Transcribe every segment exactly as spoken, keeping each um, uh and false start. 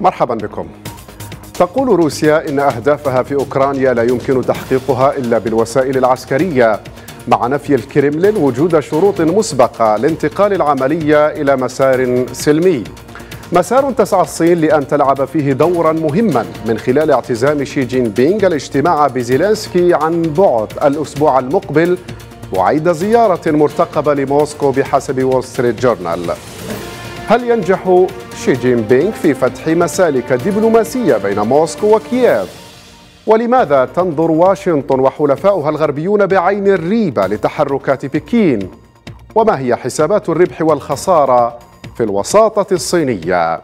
مرحبا بكم. تقول روسيا إن أهدافها في أوكرانيا لا يمكن تحقيقها إلا بالوسائل العسكرية، مع نفي الكريملين وجود شروط مسبقة لانتقال العملية إلى مسار سلمي، مسار تسعى الصين لأن تلعب فيه دورا مهما من خلال اعتزام شي جين بينغ الاجتماع بزيلانسكي عن بعد الأسبوع المقبل وعيد زيارة مرتقبة لموسكو بحسب وول ستريت جورنال. هل ينجح شي جين بينغ في فتح مسالك دبلوماسية بين موسكو وكييف؟ ولماذا تنظر واشنطن وحلفاؤها الغربيون بعين الريبة لتحركات بكين؟ وما هي حسابات الربح والخسارة في الوساطة الصينية؟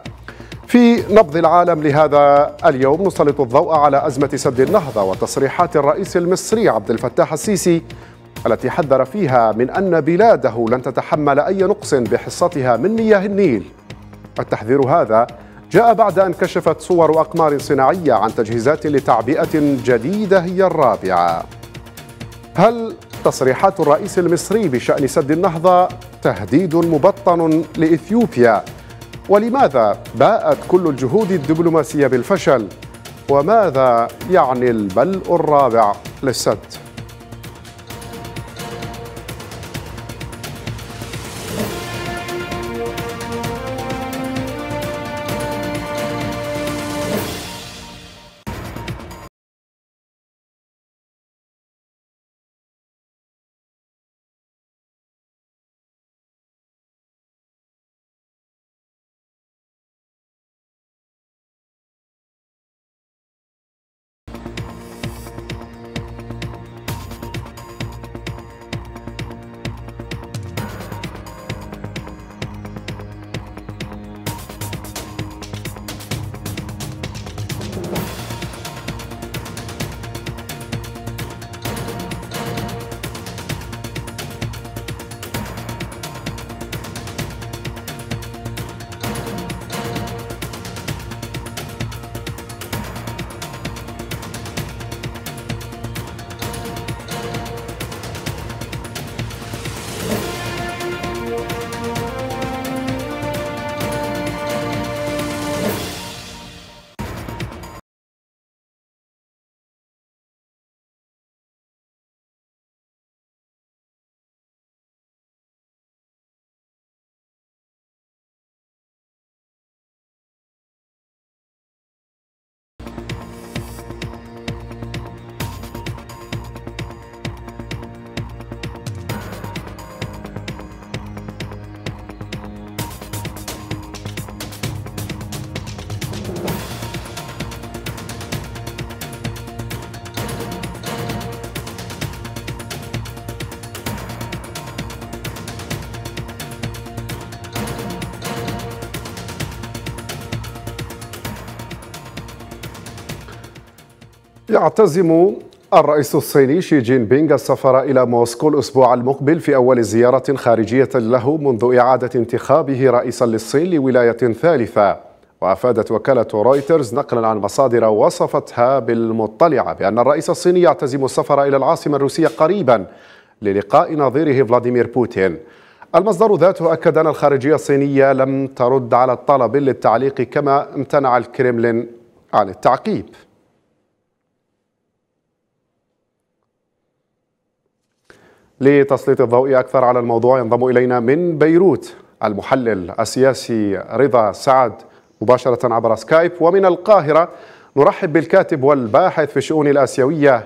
في نبض العالم لهذا اليوم نسلط الضوء على أزمة سد النهضة وتصريحات الرئيس المصري عبد الفتاح السيسي التي حذر فيها من أن بلاده لن تتحمل أي نقص بحصتها من مياه النيل. التحذير هذا جاء بعد أن كشفت صور أقمار صناعية عن تجهيزات لتعبئة جديدة هي الرابعة. هل تصريحات الرئيس المصري بشأن سد النهضة تهديد مبطن لإثيوبيا؟ ولماذا باءت كل الجهود الدبلوماسية بالفشل؟ وماذا يعني الملء الرابع للسد؟ يعتزم الرئيس الصيني شي جين بينغ السفر إلى موسكو الأسبوع المقبل في أول زيارة خارجية له منذ إعادة انتخابه رئيسا للصين لولاية ثالثة. وأفادت وكالة رويترز نقلا عن مصادر وصفتها بالمطلعة بأن الرئيس الصيني يعتزم السفر إلى العاصمة الروسية قريبا للقاء نظيره فلاديمير بوتين. المصدر ذاته أكد أن الخارجية الصينية لم ترد على الطلب للتعليق كما امتنع الكريملين عن التعقيب. لتسليط الضوء أكثر على الموضوع ينضم إلينا من بيروت المحلل السياسي رضا سعد مباشرة عبر سكايب، ومن القاهرة نرحب بالكاتب والباحث في الشؤون الآسيوية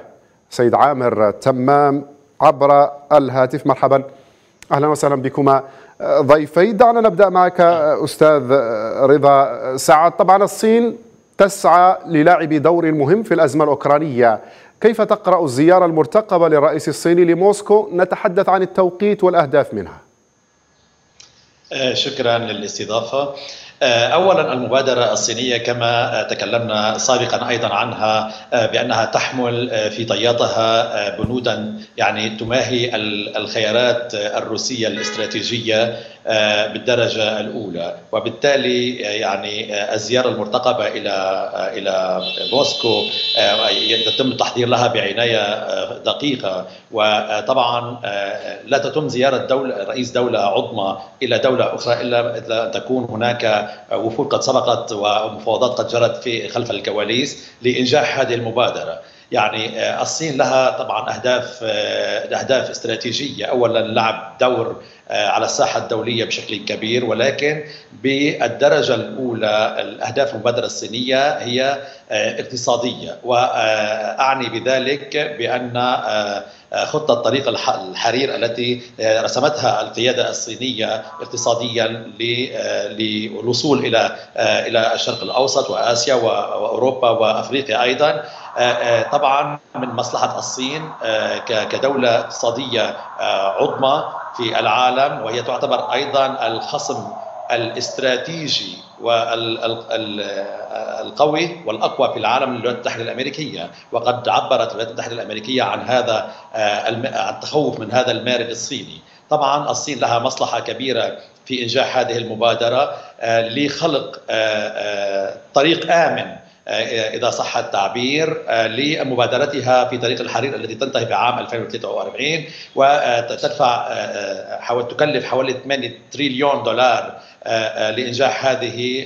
سيد عامر تمام عبر الهاتف. مرحبا، أهلا وسهلا بكما ضيفي. دعنا نبدأ معك أستاذ رضا سعد. طبعا الصين تسعى للعب دور مهم في الأزمة الأوكرانية، كيف تقرأ الزيارة المرتقبة للرئيس الصيني لموسكو؟ نتحدث عن التوقيت والأهداف منها. شكرا للاستضافة. أولا المبادرة الصينية كما تكلمنا سابقا أيضا عنها بأنها تحمل في طياتها بنودا يعني تماهي الخيارات الروسية الاستراتيجية بالدرجة الأولى، وبالتالي يعني الزيارة المرتقبة إلى إلى موسكو يتم التحضير لها بعناية دقيقة، وطبعا لا تتم زيارة دولة رئيس دولة عظمى إلى دولة أخرى إلا أن تكون هناك وفود قد سبقت ومفاوضات قد جرت في خلف الكواليس لإنجاح هذه المبادرة. يعني الصين لها طبعا أهداف أهداف استراتيجية، أولا لعب دور على الساحة الدولية بشكل كبير، ولكن بالدرجة الأولى الأهداف المبادرة الصينية هي اقتصادية، وأعني بذلك بأن خطة طريق الحرير التي رسمتها القيادة الصينية اقتصاديا للوصول إلى إلى الشرق الأوسط وآسيا وأوروبا وأفريقيا أيضا، طبعا من مصلحة الصين كدولة اقتصادية عظمى في العالم، وهي تعتبر أيضا الخصم الاستراتيجي والقوي والأقوى في العالم للولايات المتحدة الأمريكية، وقد عبرت الولايات المتحدة الأمريكية عن هذا عن التخوف من هذا المارب الصيني. طبعا الصين لها مصلحة كبيرة في إنجاح هذه المبادرة لخلق طريق آمن إذا صح التعبير لمبادرتها في طريق الحرير التي تنتهي بعام ألفين وثلاثة وأربعين، وتدفع حوالي تكلف حوالي ثمانية تريليون دولار لإنجاح هذه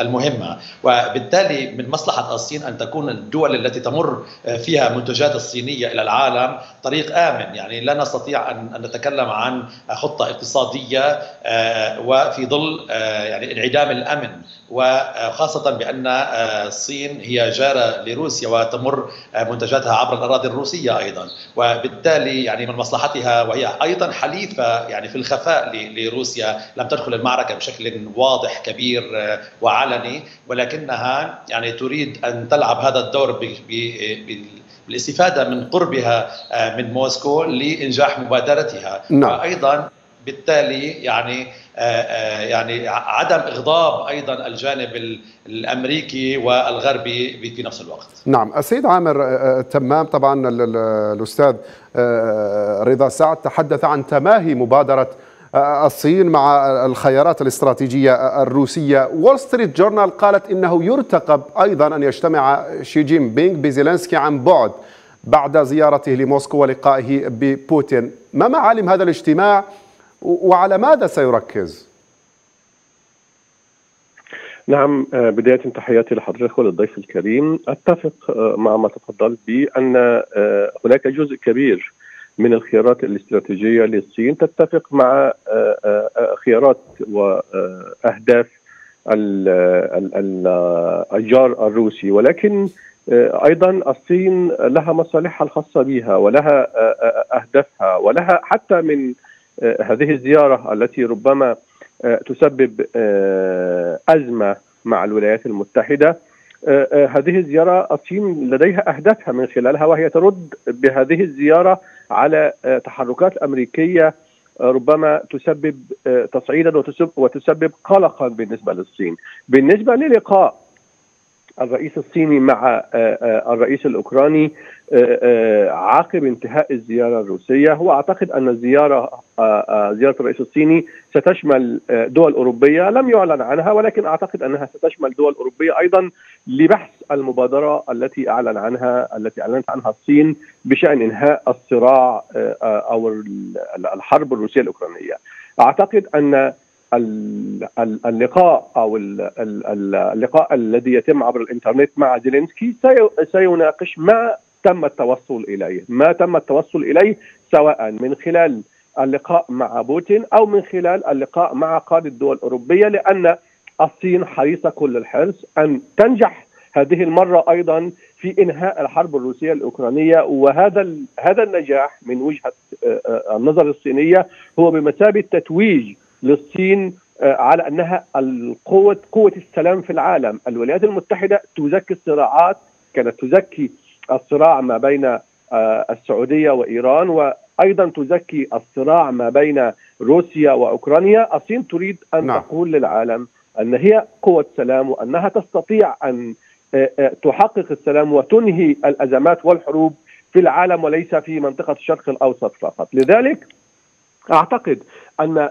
المهمة. وبالتالي من مصلحة الصين أن تكون الدول التي تمر فيها منتجات الصينية إلى العالم طريق آمن، يعني لا نستطيع أن نتكلم عن خطة اقتصادية وفي ظل يعني انعدام الأمن، وخاصة بأن الصين هي جارة لروسيا وتمر منتجاتها عبر الأراضي الروسية أيضا، وبالتالي يعني من مصلحتها، وهي أيضا حليفة يعني في الخفاء لروسيا، لم تدخل المعركة بشكل واضح كبير وعلني، ولكنها يعني تريد أن تلعب هذا الدور ب بالاستفادة من قربها من موسكو لإنجاح مبادرتها. نعم. وأيضا بالتالي يعني يعني عدم إغضاب أيضا الجانب الأمريكي والغربي في نفس الوقت. نعم. السيد عامر تمام، طبعا الأستاذ رضا سعد تحدث عن تماهي مبادرة الصين مع الخيارات الاستراتيجية الروسية. وول ستريت جورنال قالت إنه يرتقب أيضا أن يجتمع شي جين بينغ بزيلانسكي عن بعد بعد زيارته لموسكو ولقائه ببوتين. ما معالم هذا الاجتماع وعلى ماذا سيركز؟ نعم، بداية تحياتي لحضرتك وللضيف الكريم. أتفق مع ما تفضلت به أن هناك جزء كبير من الخيارات الاستراتيجية للصين تتفق مع خيارات وأهداف الجار الروسي، ولكن أيضا الصين لها مصالحها الخاصة بها ولها أهدافها، ولها حتى من هذه الزيارة التي ربما تسبب أزمة مع الولايات المتحدة. هذه الزيارة الصين لديها أهدافها من خلالها، وهي ترد بهذه الزيارة على تحركات أمريكية ربما تسبب تصعيدا وتسبب قلقا بالنسبة للصين. بالنسبة للقاء الرئيس الصيني مع الرئيس الأوكراني عقب انتهاء الزيارة الروسية، وأعتقد أن الزيارة زيارة الرئيس الصيني ستشمل دول أوروبية لم يعلن عنها، ولكن أعتقد أنها ستشمل دول أوروبية أيضا لبحث المبادرة التي أعلن عنها التي أعلنت عنها الصين بشأن إنهاء الصراع أو الحرب الروسية الأوكرانية. أعتقد أن اللقاء أو اللقاء الذي يتم عبر الإنترنت مع زيلينسكي سيناقش ما تم التوصل إليه ما تم التوصل إليه سواء من خلال اللقاء مع بوتين أو من خلال اللقاء مع قادة الدول الأوروبية، لأن الصين حريصة كل الحرص أن تنجح هذه المرة أيضا في إنهاء الحرب الروسية الأوكرانية، وهذا هذا النجاح من وجهة النظر الصينية هو بمثابة تتويج للصين على أنها القوة قوة السلام في العالم. الولايات المتحدة تزكي الصراعات، كانت تزكي الصراع ما بين السعودية وإيران، وأيضا تزكي الصراع ما بين روسيا وأوكرانيا. الصين تريد أن نعم. تقول للعالم أن هي قوة سلام، وأنها تستطيع أن تحقق السلام وتنهي الأزمات والحروب في العالم وليس في منطقة الشرق الأوسط فقط. لذلك أعتقد أن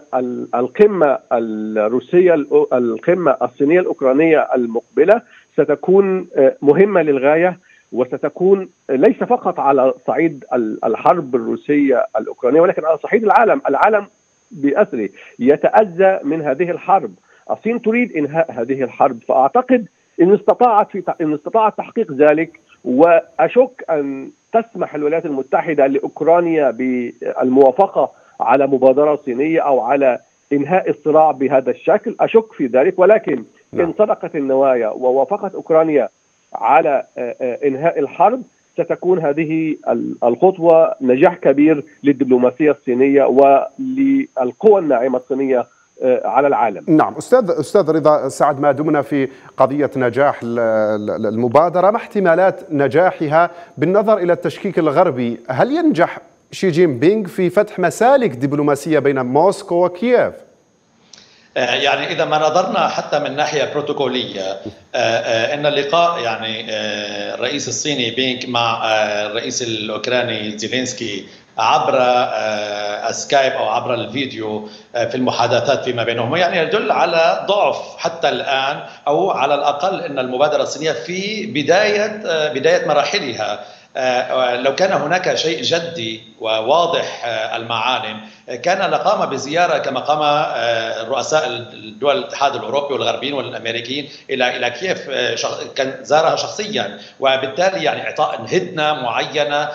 القمة الروسية القمة الصينية الأوكرانية المقبلة ستكون مهمة للغاية، وستكون ليس فقط على صعيد الحرب الروسية الأوكرانية ولكن على صعيد العالم. العالم بأسره يتأذى من هذه الحرب. الصين تريد إنهاء هذه الحرب، فأعتقد إن استطاعت في إن استطاعت تحقيق ذلك، وأشك أن تسمح الولايات المتحدة لأوكرانيا بالموافقة على مبادرة صينية أو على إنهاء الصراع بهذا الشكل، أشك في ذلك. ولكن إن صدقت النوايا ووافقت أوكرانيا على إنهاء الحرب، ستكون هذه الخطوة نجاح كبير للدبلوماسية الصينية وللقوى الناعمة الصينية على العالم. نعم أستاذ أستاذ رضا سعد، ما دمنا في قضية نجاح المبادرة، ما احتمالات نجاحها بالنظر إلى التشكيك الغربي؟ هل ينجح شي جين بينغ في فتح مسالك دبلوماسية بين موسكو وكييف؟ يعني إذا ما نظرنا حتى من ناحية بروتوكولية، إن اللقاء يعني الرئيس الصيني بينغ مع الرئيس الأوكراني زيلينسكي عبر السكايب أو عبر الفيديو في المحادثات فيما بينهم يعني يدل على ضعف حتى الآن، أو على الأقل أن المبادرة الصينية في بداية بداية مراحلها. لو كان هناك شيء جدي وواضح المعالم كان لقام بزيارة كما قام رؤساء الدول الاتحاد الأوروبي والغربيين والأمريكيين إلى إلى كييف، كان زارها شخصيا، وبالتالي يعني إعطاء هدنة معينة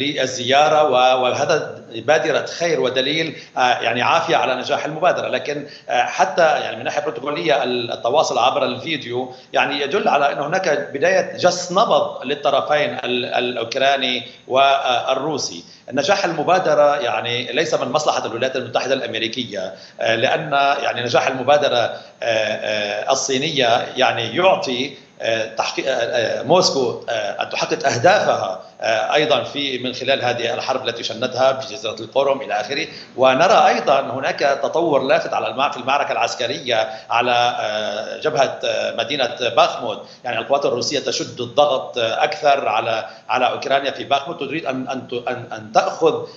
للزيارة، وهذا بادرة خير ودليل يعني عافية على نجاح المبادرة. لكن حتى يعني من ناحية بروتوكولية التواصل عبر الفيديو يعني يدل على أن هناك بداية جس نبض للطرفين الأوكراني والروسي. نجاح المبادرة يعني ليس من مصلحة الولايات المتحدة الأمريكية، لأن يعني نجاح المبادرة الصينية يعني يعطي موسكو أن تحقق أهدافها أيضا في من خلال هذه الحرب التي شنتها في جزيرة القرم إلى آخره. ونرى أيضا هناك تطور لافت على في المعركة العسكرية على جبهة مدينة باخمود، يعني القوات الروسية تشد الضغط أكثر على على أوكرانيا في باخمود، تريد أن أن أن تأخذ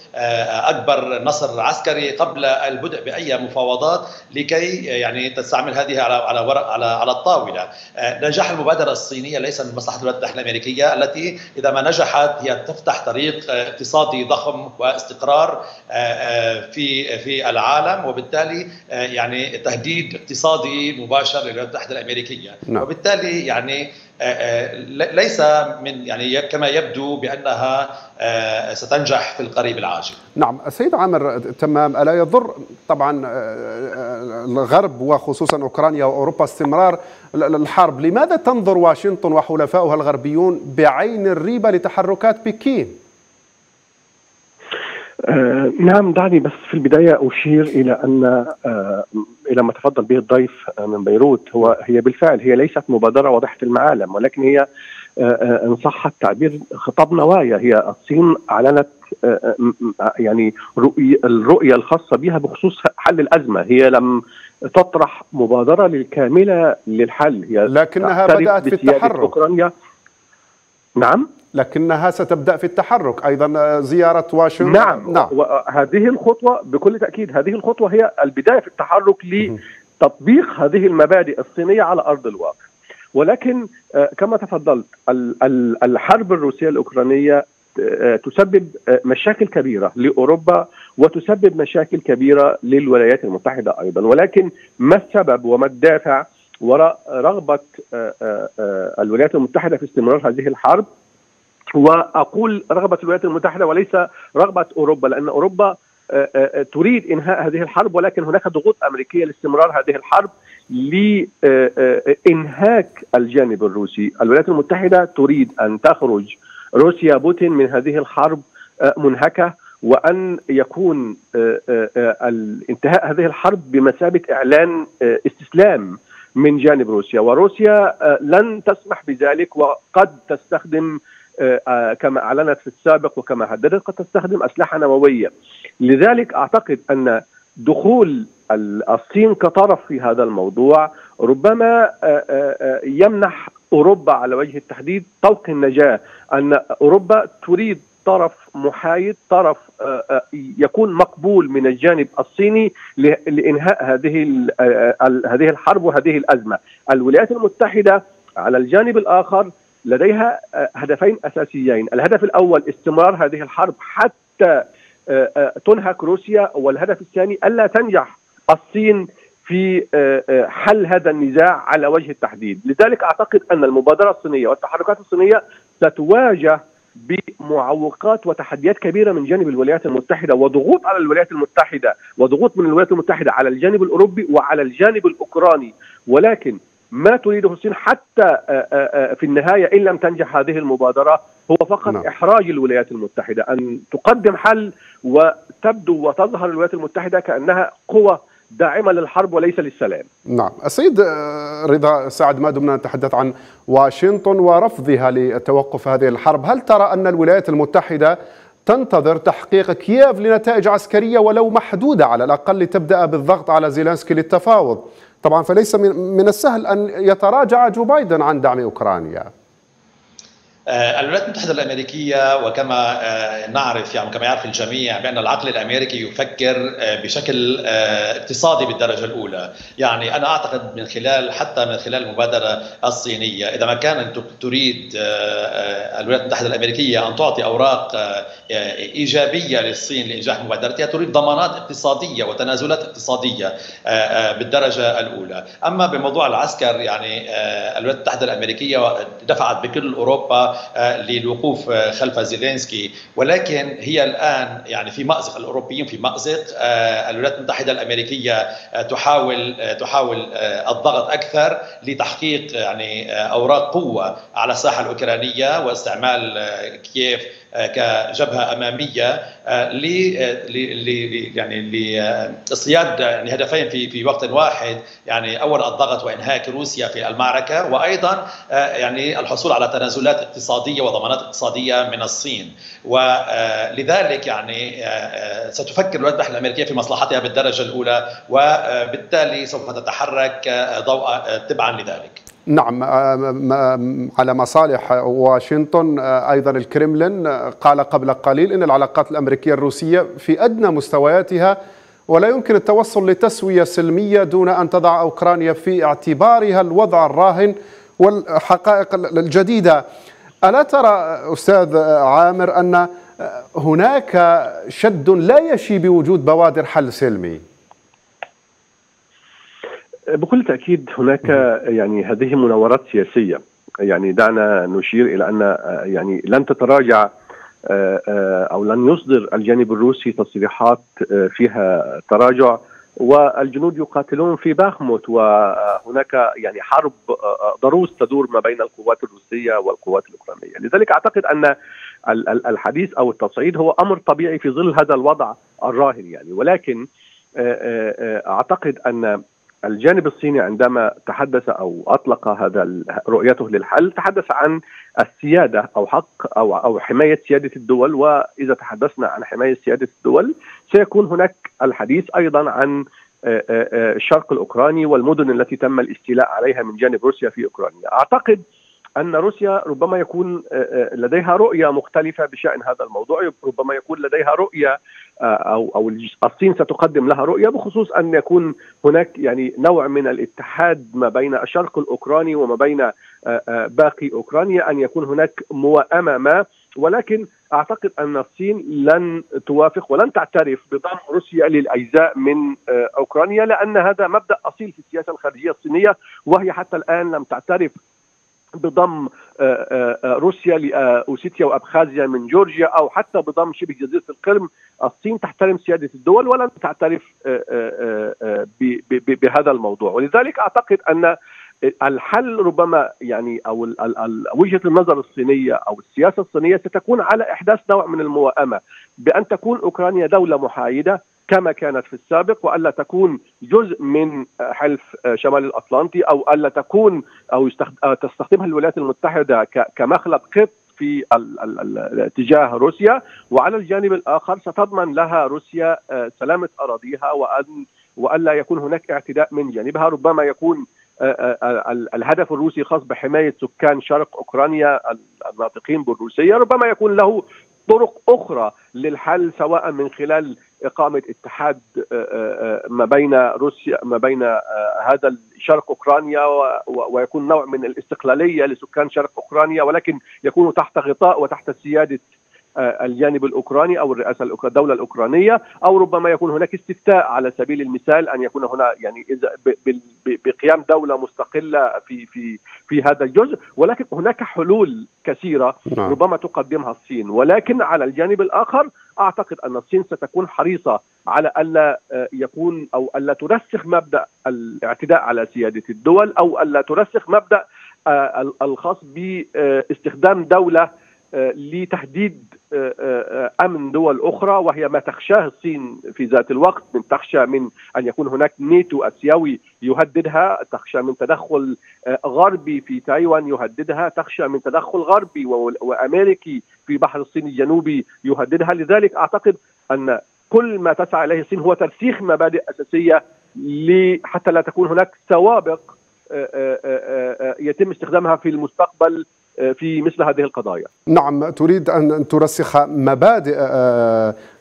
أكبر نصر عسكري قبل البدء بأي مفاوضات، لكي يعني تستعمل هذه على على ورق على على الطاولة. نجاح المبادرة الصينية ليس من مصلحة الولايات المتحدة الأمريكية، التي إذا ما نجحت هي تفتح طريق اقتصادي ضخم واستقرار في في العالم، وبالتالي يعني تهديد اقتصادي مباشر للولايات المتحدة الأمريكية. نعم. وبالتالي يعني ليس من يعني كما يبدو بأنها ستنجح في القريب العاجل. نعم السيد عامر تمام، ألا يضر طبعا الغرب وخصوصا أوكرانيا وأوروبا استمرار الحرب؟ لماذا تنظر واشنطن وحلفائها الغربيون بعين الريبة لتحركات بكين؟ آه نعم، دعني بس في البداية أشير إلى أن آه إلى ما تفضل به الضيف آه من بيروت. هو هي بالفعل هي ليست مبادرة واضحة المعالم، ولكن هي آه إن صح التعبير خطاب نوايا. هي الصين أعلنت آه يعني رؤية الرؤية الخاصة بها بخصوص حل الأزمة. هي لم تطرح مبادرة للكاملة للحل، هي لكنها بدأت في التحرك. أوكرانيا نعم، لكنها ستبدأ في التحرك أيضا، زيارة واشنطن. نعم, نعم. وهذه الخطوة بكل تأكيد هذه الخطوة هي البداية في التحرك لتطبيق هذه المبادئ الصينية على أرض الواقع. ولكن كما تفضلت الحرب الروسية الأوكرانية تسبب مشاكل كبيرة لأوروبا، وتسبب مشاكل كبيرة للولايات المتحدة أيضا. ولكن ما السبب وما الدافع وراء رغبة الولايات المتحدة في استمرار هذه الحرب؟ وأقول رغبة الولايات المتحدة وليس رغبة أوروبا، لأن أوروبا تريد إنهاء هذه الحرب، ولكن هناك ضغوط أمريكية لاستمرار هذه الحرب لإنهاك الجانب الروسي. الولايات المتحدة تريد أن تخرج روسيا بوتين من هذه الحرب منهكة، وأن يكون انتهاء هذه الحرب بمثابة إعلان استسلام من جانب روسيا، وروسيا لن تسمح بذلك، وقد تستخدم كما أعلنت في السابق وكما هددت قد تستخدم أسلحة نووية. لذلك أعتقد أن دخول الصين كطرف في هذا الموضوع ربما يمنح أوروبا على وجه التحديد طوق النجاة، أن أوروبا تريد طرف محايد، طرف يكون مقبول من الجانب الصيني لإنهاء هذه هذه الحرب وهذه الأزمة. الولايات المتحدة على الجانب الآخر لديها هدفين أساسيين، الهدف الأول استمرار هذه الحرب حتى تنهك روسيا، والهدف الثاني ألا تنجح الصين في حل هذا النزاع على وجه التحديد. لذلك أعتقد أن المبادرة الصينية والتحركات الصينية ستواجه بمعوقات وتحديات كبيرة من جانب الولايات المتحدة، وضغوط على الولايات المتحدة وضغوط من الولايات المتحدة على الجانب الأوروبي وعلى الجانب الأوكراني. ولكن ما تريده الصين حتى في النهاية إن لم تنجح هذه المبادرة هو فقط نعم. إحراج الولايات المتحدة، أن تقدم حل وتبدو وتظهر الولايات المتحدة كأنها قوة داعمة للحرب وليس للسلام. نعم، السيد رضا سعد، ما دمنا نتحدث عن واشنطن ورفضها لتوقف هذه الحرب، هل ترى أن الولايات المتحدة تنتظر تحقيق كييف لنتائج عسكرية ولو محدودة على الأقل تبدأ بالضغط على زيلانسكي للتفاوض؟ طبعا فليس من السهل أن يتراجع جو بايدن عن دعم أوكرانيا. الولايات المتحدة الأمريكية وكما نعرف يعني كما يعرف الجميع بأن العقل الأمريكي يفكر بشكل اقتصادي بالدرجة الأولى، يعني أنا أعتقد من خلال حتى من خلال المبادرة الصينية إذا ما كانت تريد الولايات المتحدة الأمريكية أن تعطي أوراق إيجابية للصين لإنجاح مبادرتها تريد ضمانات اقتصادية وتنازلات اقتصادية بالدرجة الأولى. أما بموضوع العسكر يعني الولايات المتحدة الأمريكية دفعت بكل أوروبا للوقوف خلف زيلينسكي، ولكن هي الآن يعني في مأزق، الأوروبيين في مأزق، الولايات المتحدة الأمريكية تحاول تحاول الضغط أكثر لتحقيق يعني أوراق قوة على الساحة الأوكرانية واستعمال كييف كجبهة أمامية ل يعني لصياد يعني هدفين في في وقت واحد، يعني أول الضغط وإنهاك روسيا في المعركة، وأيضا يعني الحصول على تنازلات اقتصادية وضمانات اقتصادية من الصين. ولذلك يعني ستفكر الولايات المتحدة الأمريكية في مصلحتها بالدرجة الأولى، وبالتالي سوف تتحرك ضوءا تبعا لذلك. نعم، على مصالح واشنطن أيضا الكريملين قال قبل قليل أن العلاقات الأمريكية الروسية في أدنى مستوياتها ولا يمكن التوصل لتسوية سلمية دون أن تضع أوكرانيا في اعتبارها الوضع الراهن والحقائق الجديدة. ألا ترى أستاذ عامر أن هناك شد لا يشي بوجود بوادر حل سلمي؟ بكل تأكيد هناك يعني هذه مناورات سياسية، يعني دعنا نشير إلى أن يعني لن تتراجع أو لن يصدر الجانب الروسي تصريحات فيها تراجع، والجنود يقاتلون في باخموت، وهناك يعني حرب ضروس تدور ما بين القوات الروسية والقوات الأوكرانية. لذلك أعتقد أن الحديث أو التصعيد هو أمر طبيعي في ظل هذا الوضع الراهن يعني، ولكن أعتقد أن الجانب الصيني عندما تحدث أو أطلق هذا رؤيته للحل تحدث عن السيادة أو حق أو أو حماية سيادة الدول، وإذا تحدثنا عن حماية سيادة الدول سيكون هناك الحديث أيضا عن الشرق الأوكراني والمدن التي تم الاستيلاء عليها من جانب روسيا في أوكرانيا. أعتقد أن روسيا ربما يكون لديها رؤية مختلفة بشأن هذا الموضوع، ربما يكون لديها رؤية أو أو الصين ستقدم لها رؤية، بخصوص أن يكون هناك يعني نوع من الاتحاد ما بين الشرق الأوكراني وما بين باقي أوكرانيا، أن يكون هناك موائمة ما. ولكن أعتقد أن الصين لن توافق ولن تعترف بضم روسيا للأجزاء من أوكرانيا، لأن هذا مبدأ أصيل في السياسة الخارجية الصينية، وهي حتى الآن لم تعترف بضم روسيا لأوسيتيا وأبخازيا من جورجيا، أو حتى بضم شبه جزيرة القرم. الصين تحترم سيادة الدول ولن تعترف بهذا الموضوع. ولذلك أعتقد أن الحل ربما يعني أو وجهة النظر الصينية أو السياسة الصينية ستكون على إحداث نوع من الموائمة، بأن تكون أوكرانيا دولة محايدة كما كانت في السابق، وألا تكون جزء من حلف شمال الأطلنطي، أو ألا تكون أو تستخدمها الولايات المتحدة كمخلب قط في اتجاه روسيا. وعلى الجانب الآخر ستضمن لها روسيا سلامة أراضيها، وأن وألا يكون هناك اعتداء من جانبها. ربما يكون الهدف الروسي خاص بحماية سكان شرق أوكرانيا الناطقين بالروسية، ربما يكون له طرق أخرى للحل، سواء من خلال إقامة اتحاد ما بين روسيا ما بين هذا شرق أوكرانيا، ويكون نوع من الاستقلالية لسكان شرق أوكرانيا، ولكن يكونوا تحت غطاء وتحت سيادة الجانب الأوكراني أو الرئاسة الدولة الأوكرانية، أو ربما يكون هناك استفتاء على سبيل المثال، أن يكون هنا يعني إذا بقيام دولة مستقلة في في في هذا الجزء. ولكن هناك حلول كثيرة ربما تقدمها الصين، ولكن على الجانب الآخر أعتقد أن الصين ستكون حريصة على ألا يكون أو ألا ترسخ مبدأ الاعتداء على سيادة الدول، أو ألا ترسخ مبدأ الخاص باستخدام دولة لتهديد أمن دول أخرى، وهي ما تخشاه الصين في ذات الوقت. من تخشى من أن يكون هناك ناتو آسيوي يهددها، تخشى من تدخل غربي في تايوان يهددها، تخشى من تدخل غربي وأمريكي في بحر الصين الجنوبي يهددها. لذلك أعتقد أن كل ما تسعى إليه الصين هو ترسيخ مبادئ أساسية حتى لا تكون هناك سوابق يتم استخدامها في المستقبل في مثل هذه القضايا. نعم، تريد أن ترسخ مبادئ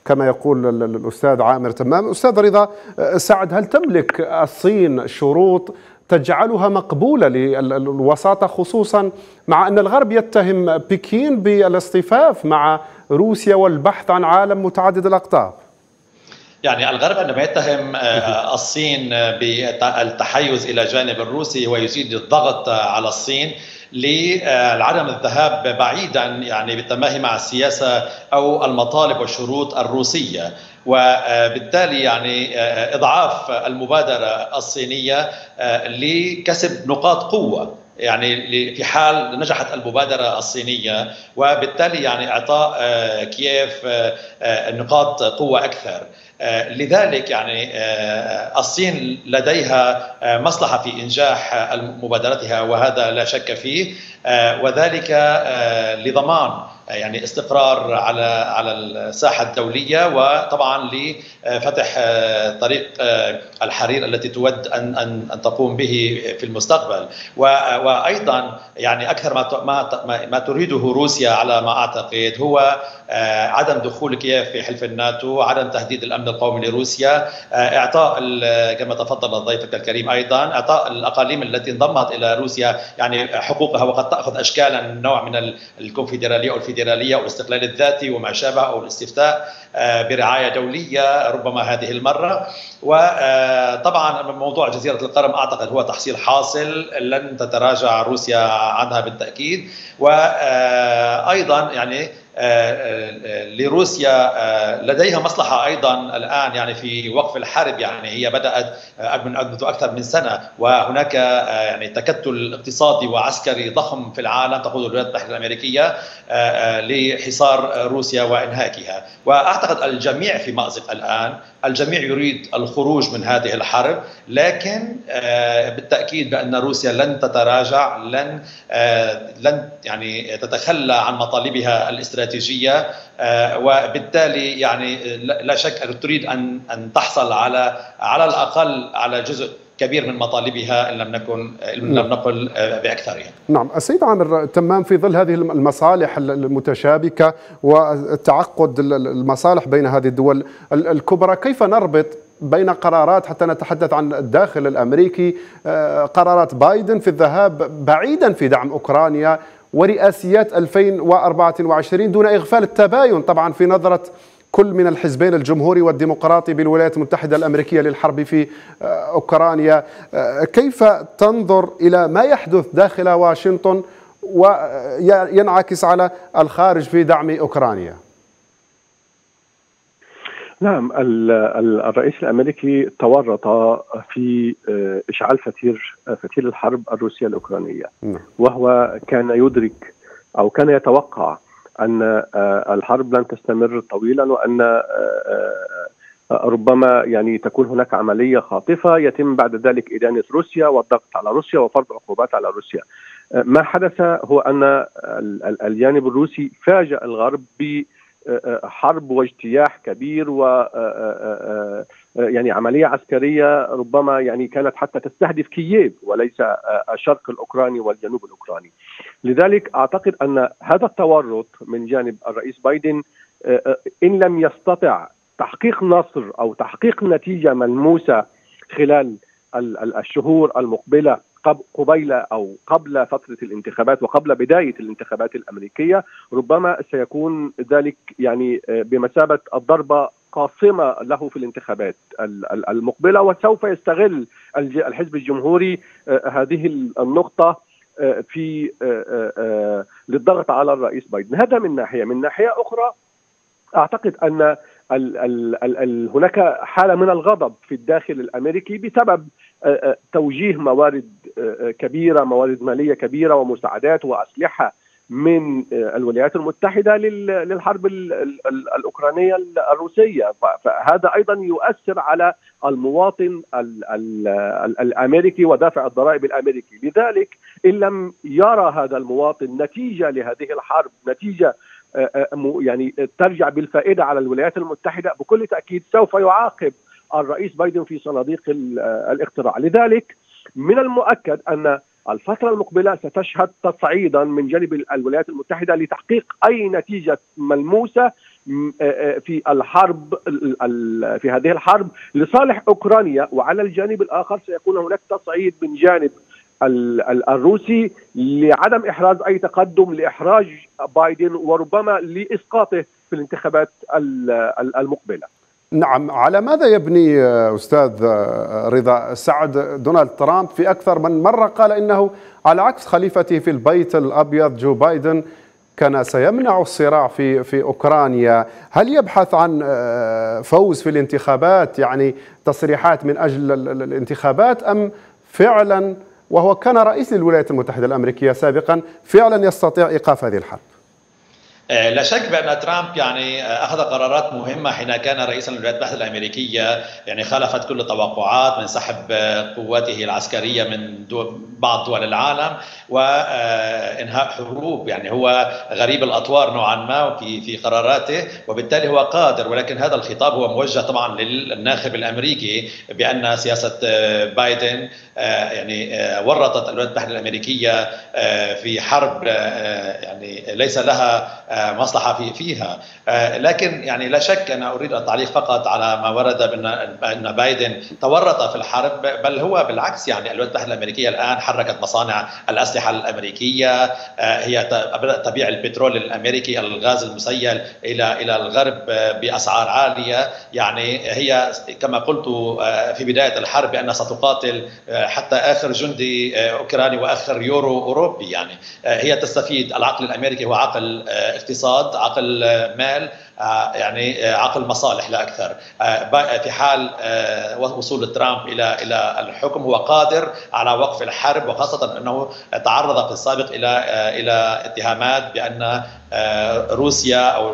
كما يقول الأستاذ عامر تمام. أستاذ رضا سعد، هل تملك الصين شروط تجعلها مقبولة للوساطة، خصوصا مع أن الغرب يتهم بكين بالاصطفاف مع روسيا والبحث عن عالم متعدد الأقطاب؟ يعني الغرب عندما يتهم الصين بالتحيز إلى جانب الروسي ويزيد الضغط على الصين لعدم الذهاب بعيدا يعني بالتماهي مع السياسة أو المطالب والشروط الروسية، وبالتالي يعني إضعاف المبادرة الصينية لكسب نقاط قوة، يعني في حال نجحت المبادرة الصينية، وبالتالي يعني إعطاء كييف نقاط قوة أكثر. لذلك يعني الصين لديها مصلحة في إنجاح مبادرتها، وهذا لا شك فيه، وذلك لضمان يعني استقرار على على الساحة الدولية، وطبعا لفتح طريق الحرير التي تود أن أن أن تقوم به في المستقبل، وأيضا يعني أكثر ما ما تريده روسيا على ما أعتقد هو عدم دخول كييف في حلف الناتو، عدم تهديد الأمن القومي لروسيا، إعطاء كما تفضل ضيفك الكريم أيضا إعطاء الأقاليم التي انضمت إلى روسيا يعني حقوقها، وقد تأخذ أشكالا نوع من الكونفدرالية أو الفيدرالية أو الاستقلال الذاتي وما شابه، أو الاستفتاء برعاية دولية ربما هذه المرة. وطبعا موضوع جزيرة القرم أعتقد هو تحصيل حاصل لن تتراجع روسيا عنها بالتأكيد، وأيضا يعني لروسيا لديها مصلحة أيضا الآن يعني في وقف الحرب، يعني هي بدأت منذ أكثر من سنة، وهناك يعني تكتل اقتصادي وعسكري ضخم في العالم تقوده الولايات المتحدة الأمريكية لحصار روسيا وإنهاكها، وأعتقد الجميع في مأزق الآن، الجميع يريد الخروج من هذه الحرب، لكن بالتأكيد بأن روسيا لن تتراجع، لن لن يعني تتخلى عن مطالبها الاستراتيجية استراتيجية، وبالتالي يعني لا شك تريد أن أن تحصل على على الأقل على جزء كبير من مطالبها إن لم نكن إن لم نقل بأكثرها. نعم، السيد عامر تمام، في ظل هذه المصالح المتشابكة وتعقد المصالح بين هذه الدول الكبرى، كيف نربط بين قرارات، حتى نتحدث عن الداخل الأمريكي، قرارات بايدن في الذهاب بعيدا في دعم أوكرانيا ورئاسيات ألفين وأربعة وعشرين دون إغفال التباين طبعا في نظرة كل من الحزبين الجمهوري والديمقراطي بالولايات المتحدة الأمريكية للحرب في أوكرانيا؟ كيف تنظر إلى ما يحدث داخل واشنطن وينعكس على الخارج في دعم أوكرانيا؟ نعم، الرئيس الأمريكي تورط في إشعال فتير فتيل الحرب الروسية الأوكرانية، وهو كان يدرك أو كان يتوقع أن الحرب لن تستمر طويلا، وأن ربما يعني تكون هناك عملية خاطفة يتم بعد ذلك إدانة روسيا والضغط على روسيا وفرض عقوبات على روسيا. ما حدث هو أن الجانب الروسي فاجأ الغرب ب حرب واجتياح كبير و يعني عملية عسكرية ربما يعني كانت حتى تستهدف كييف وليس الشرق الأوكراني والجنوب الأوكراني. لذلك أعتقد أن هذا التورط من جانب الرئيس بايدن إن لم يستطع تحقيق نصر أو تحقيق نتيجة ملموسة خلال الشهور المقبلة قبيل أو قبل فترة الانتخابات وقبل بداية الانتخابات الأمريكية، ربما سيكون ذلك يعني بمثابة الضربة قاصمة له في الانتخابات المقبلة، وسوف يستغل الحزب الجمهوري هذه النقطة في للضغط على الرئيس بايدن. هذا من ناحية. من ناحية أخرى أعتقد أن ال ال ال ال هناك حالة من الغضب في الداخل الأمريكي بسبب توجيه موارد كبيرة، موارد مالية كبيرة ومساعدات وأسلحة من الولايات المتحدة للحرب الأوكرانية الروسية، فهذا أيضا يؤثر على المواطن الأمريكي ودافع الضرائب الأمريكي. لذلك إن لم يرى هذا المواطن نتيجة لهذه الحرب، نتيجة يعني ترجع بالفائدة على الولايات المتحدة، بكل تأكيد سوف يعاقب الرئيس بايدن في صناديق الاقتراع. لذلك من المؤكد أن الفترة المقبلة ستشهد تصعيدا من جانب الولايات المتحدة لتحقيق أي نتيجة ملموسة في الحرب في هذه الحرب لصالح أوكرانيا، وعلى الجانب الآخر سيكون هناك تصعيد من جانب الروسي لعدم إحراز أي تقدم لإحراج بايدن وربما لإسقاطه في الانتخابات المقبلة. نعم، على ماذا يبني أستاذ رضا سعد دونالد ترامب؟ في أكثر من مرة قال إنه على عكس خليفته في البيت الأبيض جو بايدن كان سيمنع الصراع في في أوكرانيا. هل يبحث عن فوز في الانتخابات، يعني تصريحات من أجل الانتخابات، أم فعلا، وهو كان رئيس للولايات المتحدة الأمريكية سابقا، فعلا يستطيع إيقاف هذه الحرب؟ لا شك بأن ترامب يعني أخذ قرارات مهمة حين كان رئيسا للولايات المتحدة الأمريكية، يعني خالفت كل التوقعات من سحب قواته العسكرية من دول بعض دول العالم وإنهاء حروب. يعني هو غريب الأطوار نوعا ما في في قراراته، وبالتالي هو قادر. ولكن هذا الخطاب هو موجه طبعا للناخب الأمريكي بأن سياسة بايدن يعني ورطت الولايات المتحدة الأمريكية في حرب يعني ليس لها مصلحة في فيها. لكن يعني لا شك، أنا أريد التعليق فقط على ما ورد بأن بايدن تورط في الحرب، بل هو بالعكس. يعني الولايات المتحدة الأمريكية الآن حركت مصانع الأسلحة الأمريكية، هي بدأت تبيع البترول الأمريكي، الغاز المسيل إلى إلى الغرب بأسعار عالية. يعني هي كما قلت في بداية الحرب بأن ستقاتل حتى آخر جندي أوكراني وآخر يورو أوروبي. يعني هي تستفيد. العقل الأمريكي هو عقل اقتصاد، عقل مال، يعني عقل مصالح لا أكثر. في حال وصول ترامب إلى إلى الحكم هو قادر على وقف الحرب، وخاصة أنه تعرض في السابق إلى إلى اتهامات بأن روسيا أو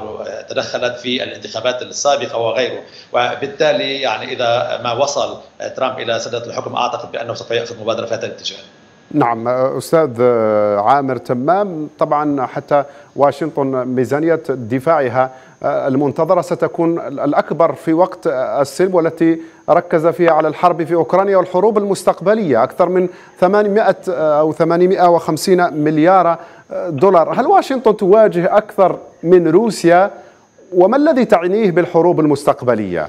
تدخلت في الانتخابات السابقة وغيره. وبالتالي يعني إذا ما وصل ترامب إلى سدة الحكم أعتقد بأنه سوف يأخذ مبادرة في هذا الاتجاه. نعم أستاذ عامر تمام، طبعا حتى واشنطن ميزانية دفاعها المنتظرة ستكون الأكبر في وقت السلم، والتي ركز فيها على الحرب في أوكرانيا والحروب المستقبلية، أكثر من ثمانمئة أو ثمانمئة وخمسين مليار دولار. هل واشنطن تواجه أكثر من روسيا، وما الذي تعنيه بالحروب المستقبلية؟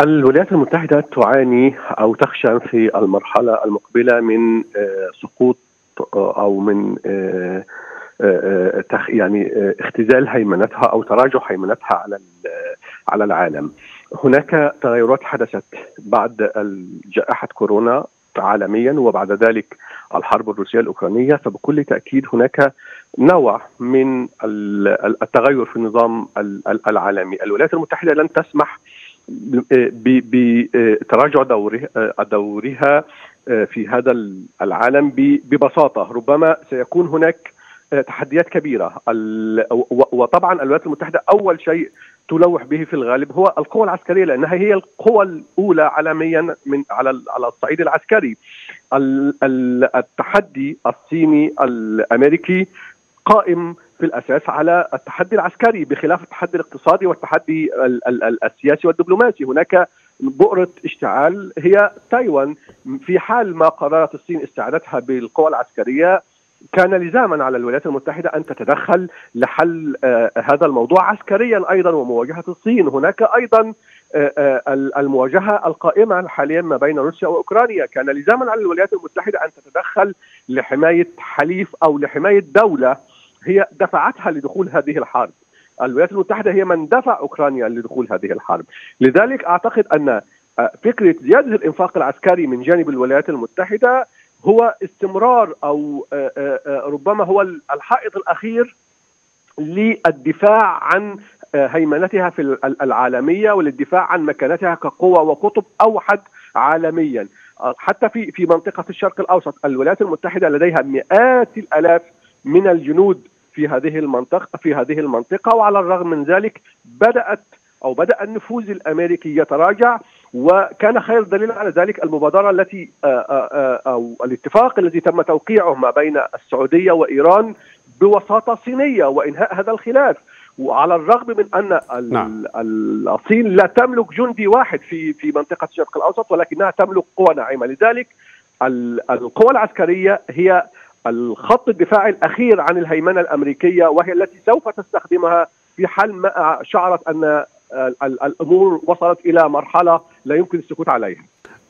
الولايات المتحدة تعاني أو تخشى في المرحلة المقبلة من سقوط أو من يعني اختزال هيمنتها أو تراجع هيمنتها على على العالم. هناك تغيرات حدثت بعد جائحة كورونا عالميا، وبعد ذلك الحرب الروسية الأوكرانية، فبكل تأكيد هناك نوع من التغير في النظام العالمي. الولايات المتحدة لن تسمح بتراجع دورها في هذا العالم ببساطة. ربما سيكون هناك تحديات كبيرة، وطبعا الولايات المتحدة أول شيء تلوح به في الغالب هو القوة العسكرية، لأنها هي القوة الأولى عالميا من على على الصعيد العسكري. التحدي الصيني الأمريكي قائم في الأساس على التحدي العسكري بخلاف التحدي الاقتصادي والتحدي السياسي والدبلوماسي. هناك بؤرة اشتعال هي تايوان. في حال ما قررت الصين استعادتها بالقوى العسكرية كان لزاما على الولايات المتحدة أن تتدخل لحل هذا الموضوع عسكريا أيضا ومواجهة الصين. هناك أيضا المواجهة القائمة حاليا ما بين روسيا وأوكرانيا، كان لزاما على الولايات المتحدة أن تتدخل لحماية حليف أو لحماية دولة هي دفعتها لدخول هذه الحرب. الولايات المتحدة هي من دفع أوكرانيا لدخول هذه الحرب. لذلك أعتقد أن فكرة زيادة الإنفاق العسكري من جانب الولايات المتحدة هو استمرار أو ربما هو الحائط الأخير للدفاع عن هيمنتها في العالمية وللدفاع عن مكانتها كقوة وقطب أوحد عالميا. حتى في في منطقة الشرق الأوسط الولايات المتحدة لديها مئات الآلاف من الجنود في هذه المنطقة في هذه المنطقة وعلى الرغم من ذلك بدأت أو بدأ النفوذ الأمريكي يتراجع، وكان خير دليل على ذلك المبادرة التي أو الاتفاق الذي تم توقيعه ما بين السعودية وإيران بوساطة صينية وإنهاء هذا الخلاف. وعلى الرغم من أن نعم. الصين لا تملك جندي واحد في في منطقة الشرق الأوسط ولكنها تملك قوى ناعمة. لذلك القوى العسكرية هي الخط الدفاعي الأخير عن الهيمنة الأمريكية وهي التي سوف تستخدمها في حال ما شعرت أن الأمور وصلت إلى مرحلة لا يمكن السكوت عليها.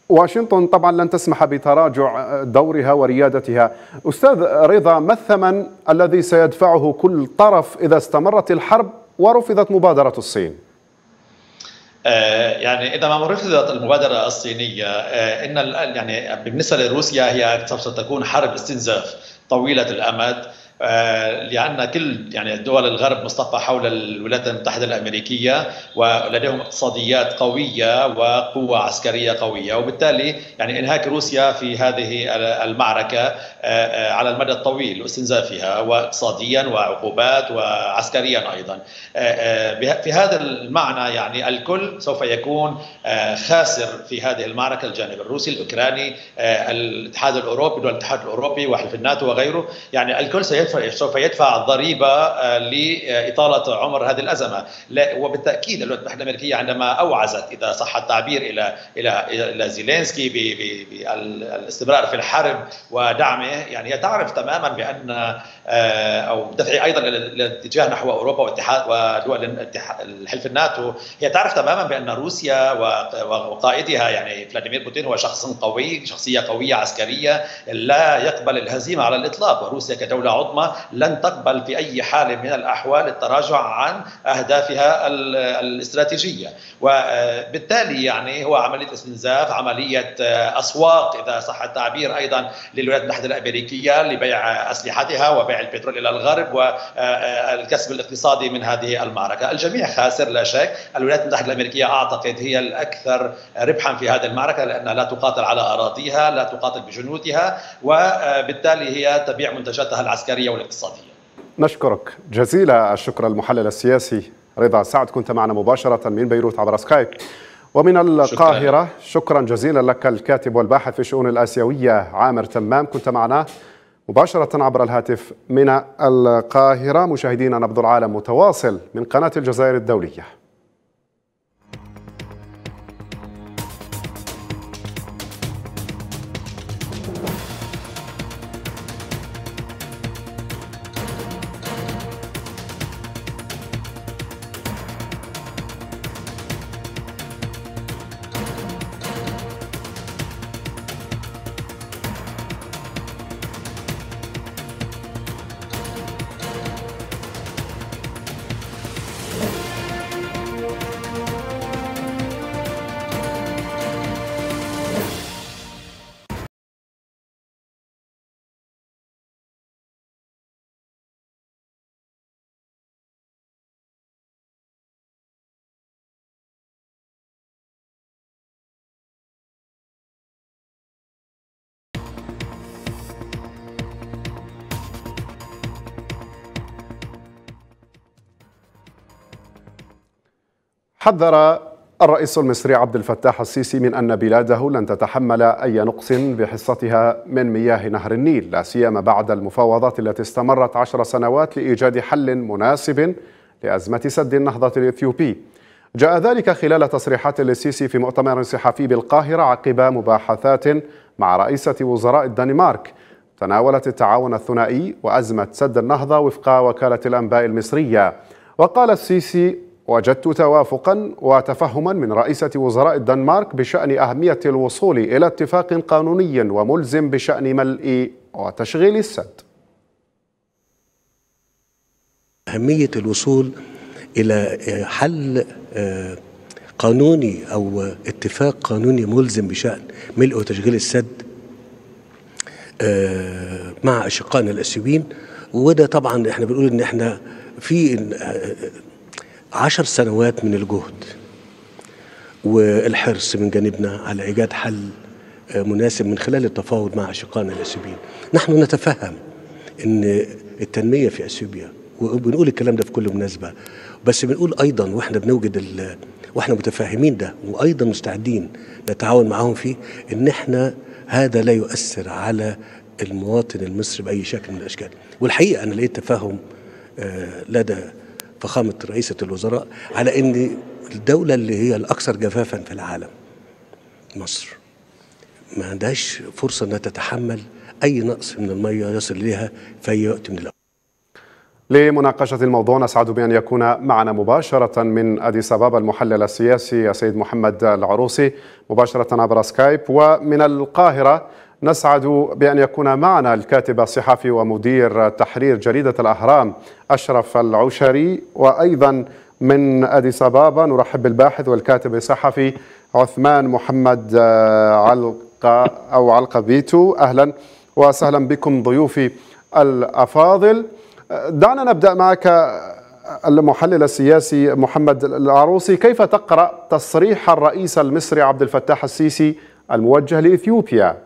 واشنطن طبعا لن تسمح بتراجع دورها وريادتها. أستاذ رضا، ما الثمن الذي سيدفعه كل طرف إذا استمرت الحرب ورفضت مبادرة الصين؟ يعني إذا ما رفضت المبادرة الصينية إن يعني بالنسبة لروسيا هي ستكون حرب استنزاف طويلة الأمد، لأن كل يعني دول الغرب مصطفى حول الولايات المتحدة الأمريكية ولديهم اقتصاديات قوية وقوة عسكرية قوية، وبالتالي يعني إنهاك روسيا في هذه المعركة على المدى الطويل واستنزافها واقتصاديا وعقوبات وعسكريا أيضا. في هذا المعنى يعني الكل سوف يكون خاسر في هذه المعركة، الجانب الروسي، الأوكراني، الاتحاد الأوروبي، دول الاتحاد الأوروبي وحلف الناتو وغيره، يعني الكل سيدفع سوف يدفع الضريبة لإطالة عمر هذه الأزمة. وبالتأكيد الولايات المتحدة الأمريكية عندما أوعزت إذا صح التعبير إلى إلى إلى زيلانسكي بالاستمرار في الحرب ودعمه، يعني هي تعرف تماما بأن أو دفع أيضا الاتجاه نحو أوروبا واتحاد ودول الحلف الناتو، هي تعرف تماما بأن روسيا وقائدها يعني فلاديمير بوتين هو شخص قوي، شخصية قوية عسكرية لا يقبل الهزيمة على الإطلاق، وروسيا كدولة عظمى لن تقبل في أي حال من الأحوال التراجع عن أهدافها الاستراتيجية. وبالتالي يعني هو عملية استنزاف، عملية أسواق إذا صح التعبير أيضا للولايات المتحدة الأمريكية لبيع أسلحتها وبيع البترول إلى الغرب والكسب الاقتصادي من هذه المعركة. الجميع خاسر لا شك. الولايات المتحدة الأمريكية أعتقد هي الأكثر ربحا في هذه المعركة لأنها لا تقاتل على أراضيها، لا تقاتل بجنودها، وبالتالي هي تبيع منتجاتها العسكرية والاقتصادية. نشكرك جزيل الشكر المحلل السياسي رضا سعد، كنت معنا مباشرة من بيروت عبر سكايب. ومن القاهرة شكرا, شكرا جزيلا لك الكاتب والباحث في الشؤون الآسيوية عامر تمام، كنت معنا مباشرة عبر الهاتف من القاهرة. مشاهدينا، نبض العالم متواصل من قناة الجزائر الدولية. حذر الرئيس المصري عبد الفتاح السيسي من أن بلاده لن تتحمل أي نقص بحصتها من مياه نهر النيل، لا سيما بعد المفاوضات التي استمرت عشر سنوات لإيجاد حل مناسب لأزمة سد النهضة الإثيوبي. جاء ذلك خلال تصريحات للسيسي في مؤتمر صحفي بالقاهرة عقب مباحثات مع رئيسة وزراء الدنمارك تناولت التعاون الثنائي وأزمة سد النهضة وفق وكالة الأنباء المصرية. وقال السيسي: وجدت توافقا وتفهما من رئيسة وزراء الدنمارك بشأن أهمية الوصول إلى اتفاق قانوني وملزم بشأن ملء وتشغيل السد. أهمية الوصول إلى حل قانوني أو اتفاق قانوني ملزم بشأن ملء وتشغيل السد مع أشقائنا الأسيويين، وده طبعا احنا بنقول إن احنا في عشر سنوات من الجهد والحرص من جانبنا على إيجاد حل مناسب من خلال التفاوض مع أشقائنا الأثيوبيين. نحن نتفهم أن التنمية في أثيوبيا، وبنقول الكلام ده في كل مناسبة، بس بنقول أيضا وإحنا بنوجد وإحنا متفاهمين ده وأيضا مستعدين نتعاون معهم فيه، أن إحنا هذا لا يؤثر على المواطن المصري بأي شكل من الأشكال. والحقيقة أنا لقيت تفاهم لدى فخامة رئيسة الوزراء على أن الدولة اللي هي الأكثر جفافا في العالم مصر ما عندهاش فرصة أنها تتحمل أي نقص من المية يصل إليها في أي وقت من الأوقات. لمناقشة الموضوع نسعد بأن يكون معنا مباشرة من أديس أبابا المحلل السياسي السيد محمد العروسي مباشرة عبر سكايب، ومن القاهرة نسعد بأن يكون معنا الكاتب الصحفي ومدير تحرير جريدة الأهرام أشرف العشري، وأيضا من أديس أبابا نرحب بالباحث والكاتب الصحفي عثمان محمد علقة أو علقبيتو. أهلا وسهلا بكم ضيوفي الأفاضل. دعنا نبدأ معك المحلل السياسي محمد العروسي، كيف تقرأ تصريح الرئيس المصري عبد الفتاح السيسي الموجه لإثيوبيا؟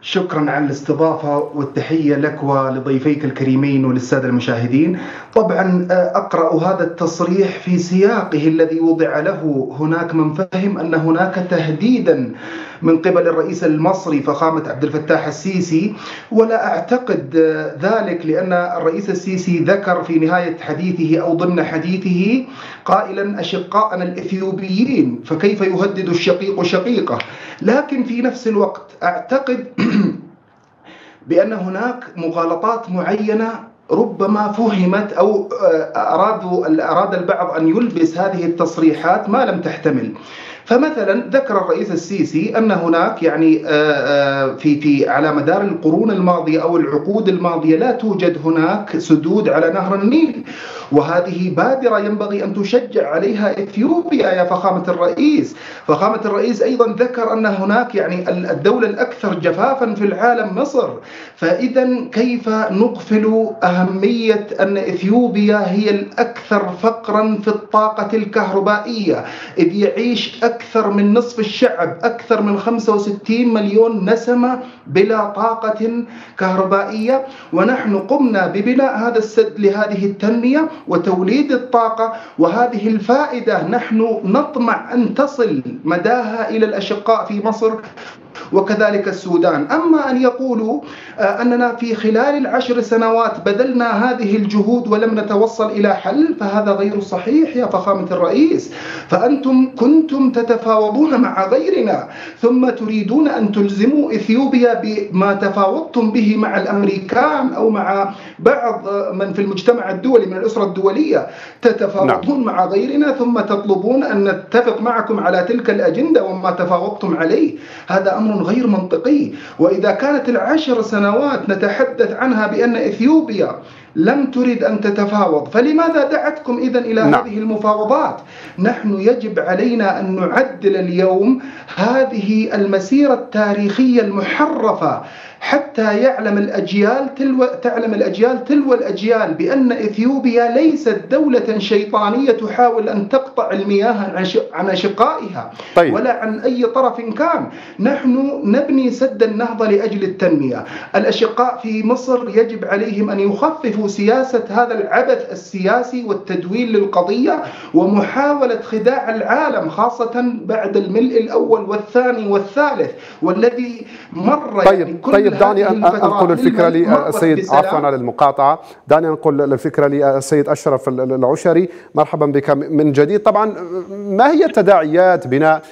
شكرا على الاستضافة والتحية لك ولضيفيك الكريمين وللسادة المشاهدين. طبعا أقرأ هذا التصريح في سياقه الذي وضع له. هناك من فهم أن هناك تهديدا من قبل الرئيس المصري فخامة عبد الفتاح السيسي، ولا أعتقد ذلك، لأن الرئيس السيسي ذكر في نهاية حديثه أو ضمن حديثه قائلا: أشقاءنا الإثيوبيين، فكيف يهدد الشقيق شقيقه؟ لكن في نفس الوقت أعتقد بأن هناك مغالطات معينة ربما فهمت أو أرادوا أراد البعض أن يلبس هذه التصريحات ما لم تحتمل. فمثلا ذكر الرئيس السيسي أن هناك يعني في في على مدار القرون الماضية أو العقود الماضية لا توجد هناك سدود على نهر النيل، وهذه بادرة ينبغي أن تشجع عليها إثيوبيا يا فخامة الرئيس. فخامة الرئيس أيضا ذكر أن هناك يعني الدولة الأكثر جفافا في العالم مصر، فإذا كيف نغفل أهمية أن إثيوبيا هي الأكثر فقرا في الطاقة الكهربائية، إذ يعيش أكثر من نصف الشعب، أكثر من خمسة وستين مليون نسمة بلا طاقة كهربائية، ونحن قمنا ببناء هذا السد لهذه التنمية وتوليد الطاقة، وهذه الفائدة نحن نطمع أن تصل مداها إلى الأشقاء في مصر وكذلك السودان. أما أن يقولوا أننا في خلال العشر سنوات بذلنا هذه الجهود ولم نتوصل إلى حل، فهذا غير صحيح يا فخامة الرئيس. فأنتم كنتم تتفاوضون مع غيرنا، ثم تريدون أن تلزموا إثيوبيا بما تفاوضتم به مع الأمريكان أو مع بعض من في المجتمع الدولي من الأسرة الدولية. تتفاوضون مع غيرنا ثم تطلبون أن نتفق معكم على تلك الأجندة وما تفاوضتم عليه، هذا أمر غير منطقي. وإذا كانت العشر سنوات نتحدث عنها بأن إثيوبيا لم تريد أن تتفاوض، فلماذا دعتكم إذن إلى نعم. هذه المفاوضات؟ نحن يجب علينا أن نعدل اليوم هذه المسيرة التاريخية المحرفة، حتى يعلم الأجيال تلو تعلم الأجيال تلو الأجيال بأن إثيوبيا ليست دولة شيطانية تحاول أن تقتل تقطع المياه عن أشقائها. طيب. ولا عن أي طرف كان. نحن نبني سد النهضة لأجل التنمية. الأشقاء في مصر يجب عليهم أن يخففوا سياسة هذا العبث السياسي والتدويل للقضية ومحاولة خداع العالم، خاصة بعد الملء الأول والثاني والثالث والذي مر. طيب. يعني كل طيب دعني أنقل الفكرة للسيد، عفوا على المقاطعة، دعني أنقل الفكرة للسيد أشرف العشري. مرحبا بك من جديد. طبعا ما هي تداعيات بناء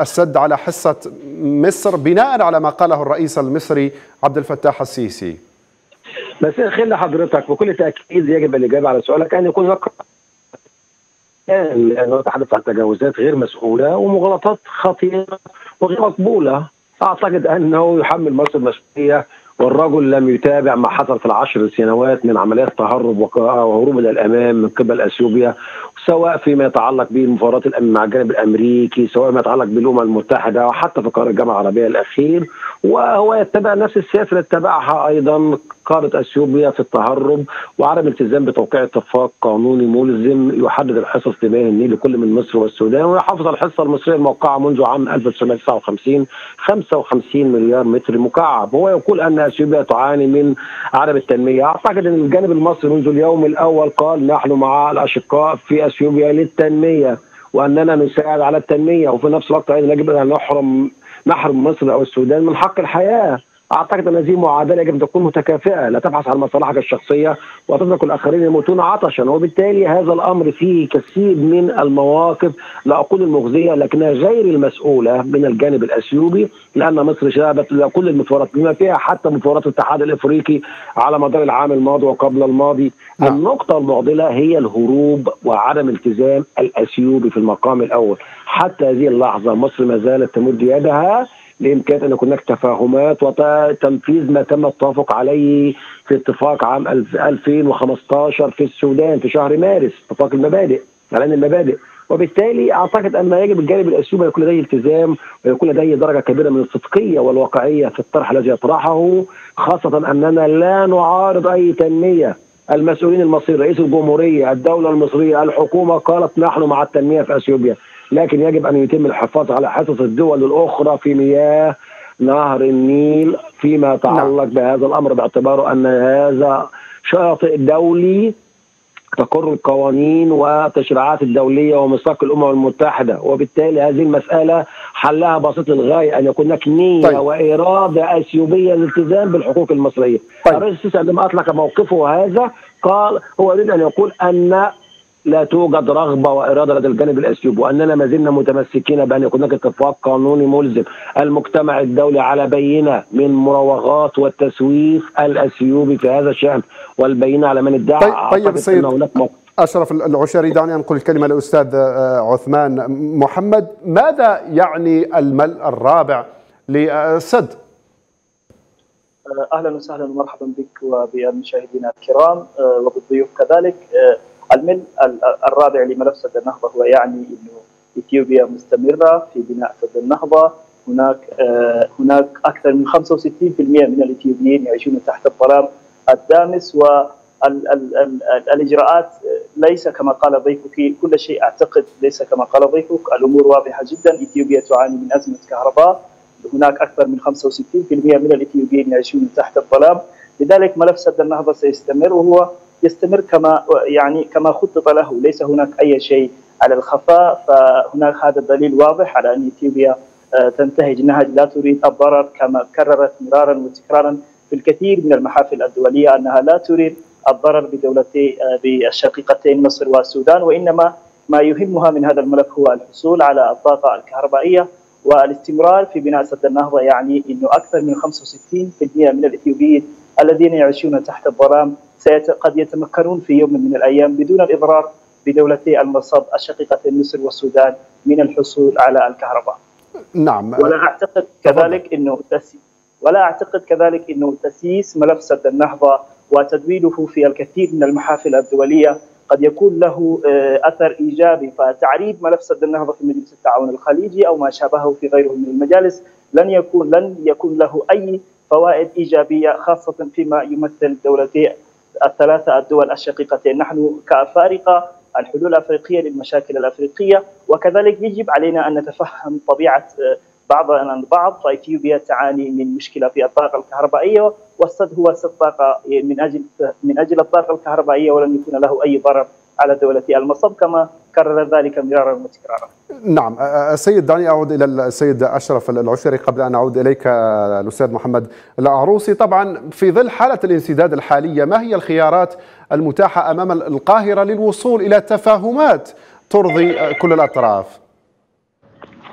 السد على حصة مصر بناء على ما قاله الرئيس المصري عبد الفتاح السيسي؟ مساء الخير لحضرتك. بكل تأكيد يجب الإجابة على سؤالك أن يكون رقم لأنه نتحدث عن تجاوزات غير مسؤولة ومغالطات خطيرة وغير مقبولة. أعتقد أنه يحمل مصر المسؤولية، والرجل لم يتابع ما حصل في العشر سنوات من عمليات تهرب وهروب الى الامام من قبل اثيوبيا، سواء فيما يتعلق بمفاوضات الامن مع الجانب الامريكي، سواء ما يتعلق بالامم المتحده، وحتى في قرار الجامعه العربيه الاخير. وهو يتبع نفس السياسه اللي اتبعها ايضا قاده اثيوبيا في التهرب وعدم الالتزام بتوقيع اتفاق قانوني ملزم يحدد الحصص تجاه النيل لكل من مصر والسودان، ويحافظ على الحصه المصريه الموقعه منذ عام ألف وتسعمئة وتسعة وخمسين خمسة وخمسين مليار متر مكعب. هو يقول ان اثيوبيا تعاني من عدم التنميه. اعتقد ان الجانب المصري منذ اليوم الاول قال نحن مع الاشقاء في اثيوبيا للتنميه واننا نساعد على التنميه، وفي نفس الوقت ايضا يجب ان نحرم نحرم مصر او السودان من حق الحياه. اعتقد ان هذه معادله يجب ان تكون متكافئه، لا تبحث عن مصالحك الشخصيه وتترك الاخرين يموتون عطشا، وبالتالي هذا الامر فيه كثير من المواقف لا اقول المغزيه لكنها غير المسؤوله من الجانب الاثيوبي، لان مصر شابت كل المفاوضات بما فيها حتى مفاوضات الاتحاد الافريقي على مدار العام الماضي وقبل الماضي. لا. النقطه المعضله هي الهروب وعدم التزام الاثيوبي في المقام الاول. حتى هذه اللحظه مصر ما زالت تمد يدها لإمكان أن يكون هناك تفاهمات وتنفيذ ما تم التوافق عليه في اتفاق عام ألفين وخمسة عشر في السودان في شهر مارس، اتفاق المبادئ، إعلان المبادئ. وبالتالي أعتقد أن يجب الجانب الأثيوبي أن يكون لديه التزام ويكون لديه درجة كبيرة من الصدقية والواقعية في الطرح الذي يطرحه، خاصة أننا لا نعارض أي تنمية. المسؤولين المصريين، رئيس الجمهورية، الدولة المصرية، الحكومة قالت نحن مع التنمية في أثيوبيا، لكن يجب أن يتم الحفاظ على حصص الدول الأخرى في مياه نهر النيل فيما يتعلق بهذا الأمر، باعتباره أن هذا شاطئ دولي تقر القوانين والتشريعات الدولية وميثاق الأمم المتحدة، وبالتالي هذه المسألة حلها بسيط للغاية، أن يكون هناك نية طيب. وإرادة أثيوبية للالتزام بالحقوق المصرية. طيب. الرئيس السيسي عندما أطلق موقفه هذا قال هو يريد أن يقول أن لا توجد رغبه واراده لدى الجانب الاثيوبي، واننا ما زلنا متمسكين بان يكون هناك اتفاق قانوني ملزم، المجتمع الدولي على بينه من مراوغات والتسويف الاثيوبي في هذا الشان، والبينه على من ادعى. طيب طيب سيد اشرف العشري، دعني انقل الكلمه للاستاذ عثمان محمد. ماذا يعني الملء الرابع للسد؟ اهلا وسهلا ومرحبا بك وبالمشاهدين الكرام وبالضيوف كذلك. الملء الرابع لملف سد النهضة هو يعني انه اثيوبيا مستمره في بناء سد النهضة. هناك آه هناك اكثر من خمسة وستين بالمئة من الاثيوبيين يعيشون تحت الظلام الدامس، والاجراءات ليس كما قال ضيفك، كل شيء اعتقد ليس كما قال ضيفك، الامور واضحه جدا. اثيوبيا تعاني من ازمه كهرباء، هناك اكثر من خمسة وستين بالمئة من الاثيوبيين يعيشون تحت الظلام، لذلك ملف سد النهضة سيستمر، وهو يستمر كما يعني كما خطط له، ليس هناك اي شيء على الخفاء. فهناك هذا الدليل واضح على ان اثيوبيا تنتهج نهج لا تريد الضرر، كما كررت مرارا وتكرارا في الكثير من المحافل الدوليه انها لا تريد الضرر بدولتي بالشقيقتين مصر والسودان، وانما ما يهمها من هذا الملف هو الحصول على الطاقه الكهربائيه والاستمرار في بناء سد النهضه. يعني انه اكثر من خمسة وستين بالمئة من الاثيوبيين الذين يعيشون تحت الظلام قد يتمكنون في يوم من الايام بدون الاضرار بدولتي المصب الشقيقتين مصر والسودان من الحصول على الكهرباء. نعم. ولا اعتقد كذلك انه ولا اعتقد كذلك انه تسييس ملف سد النهضه وتدويله في الكثير من المحافل الدوليه قد يكون له اثر ايجابي، فتعريب ملف سد النهضه في مجلس التعاون الخليجي او ما شابهه في غيره من المجالس لن يكون لن يكون له اي فوائد ايجابيه، خاصه فيما يمثل دولتي الثلاثة الدول الشقيقتين. نحن كأفارقة الحلول الأفريقية للمشاكل الأفريقية. وكذلك يجب علينا أن نتفهم طبيعة بعضنا البعض. فإثيوبيا تعاني من مشكلة في الطاقة الكهربائية، والسد هو سد طاقة من أجل من أجل الطاقة الكهربائية، ولن يكون له أي ضرر على دولة المصب كما كرر ذلك مرارا وتكرارا. نعم، السيد دعني أعود إلى السيد أشرف العشري قبل أن أعود إليك الأستاذ محمد العروسي. طبعا في ظل حالة الانسداد الحالية، ما هي الخيارات المتاحة أمام القاهرة للوصول إلى تفاهمات ترضي كل الأطراف؟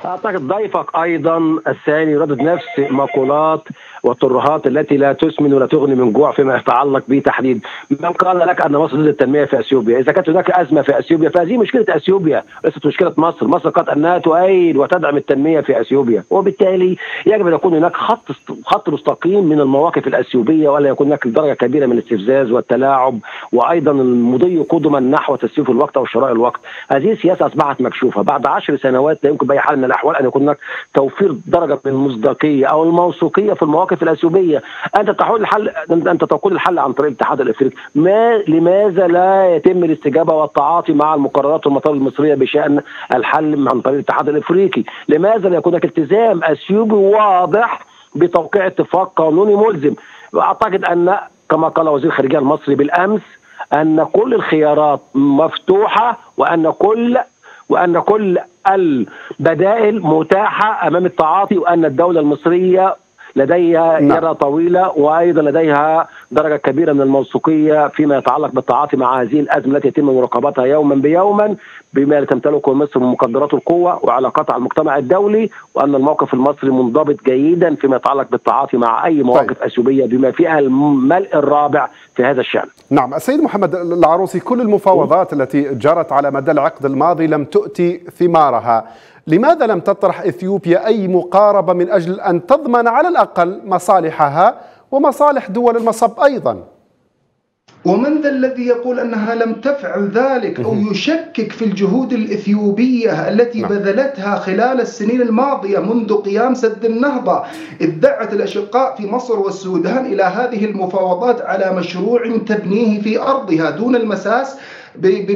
أعتقد ضيفك أيضا الثاني يردد نفس مقولات والترهات التي لا تسمن ولا تغني من جوع فيما يتعلق بتحديد. من قال لك أن مصر ضد التنمية في أثيوبيا؟ إذا كانت هناك أزمة في أثيوبيا فهذه مشكلة أثيوبيا ليست مشكلة مصر. مصر قالت أنها تؤيد وتدعم التنمية في أثيوبيا، وبالتالي يجب أن يكون هناك خط خط مستقيم من المواقف الأثيوبية، ولا يكون هناك درجة كبيرة من الاستفزاز والتلاعب، وأيضا المضي قدما نحو تسييف الوقت أو شراء الوقت. هذه السياسة أصبحت مكشوفة بعد عشر سنوات. لا يمكن بأي حال من الأحوال أن يكون هناك توفير درجة من المصداقية أو الموثوقية في المواقف في الأثيوبية. أنت تحول الحل، أنت تقول الحل عن طريق الاتحاد الأفريقي. ما لماذا لا يتم الاستجابة والتعاطي مع المقررات والمطالب المصرية بشأن الحل عن طريق الاتحاد الأفريقي؟ لماذا لا يكون هناك التزام أثيوبي واضح بتوقيع اتفاق قانوني ملزم؟ أعتقد أن كما قال وزير الخارجية المصري بالأمس أن كل الخيارات مفتوحة، وأن كل وأن كل البدائل متاحة أمام التعاطي، وأن الدولة المصرية لديها يرى طويلة، وأيضا لديها درجة كبيرة من الموثوقية فيما يتعلق بالتعاطي مع هذه الأزمة التي يتم مراقبتها يوما بيوما بما تمتلكه مصر من مقدرات القوة وعلاقات على المجتمع الدولي، وأن الموقف المصري منضبط جيدا فيما يتعلق بالتعاطي مع أي مواقف طيب. أثيوبية بما فيها الملء الرابع في هذا الشأن. نعم، السيد محمد العروسي، كل المفاوضات التي جرت على مدى العقد الماضي لم تؤتي ثمارها. لماذا لم تطرح إثيوبيا أي مقاربة من أجل أن تضمن على الأقل مصالحها ومصالح دول المصب أيضا؟ ومن ذا الذي يقول أنها لم تفعل ذلك أو يشكك في الجهود الإثيوبية التي بذلتها خلال السنين الماضية منذ قيام سد النهضة؟ إذ دعت الأشقاء في مصر والسودان إلى هذه المفاوضات على مشروع تبنيه في أرضها دون المساس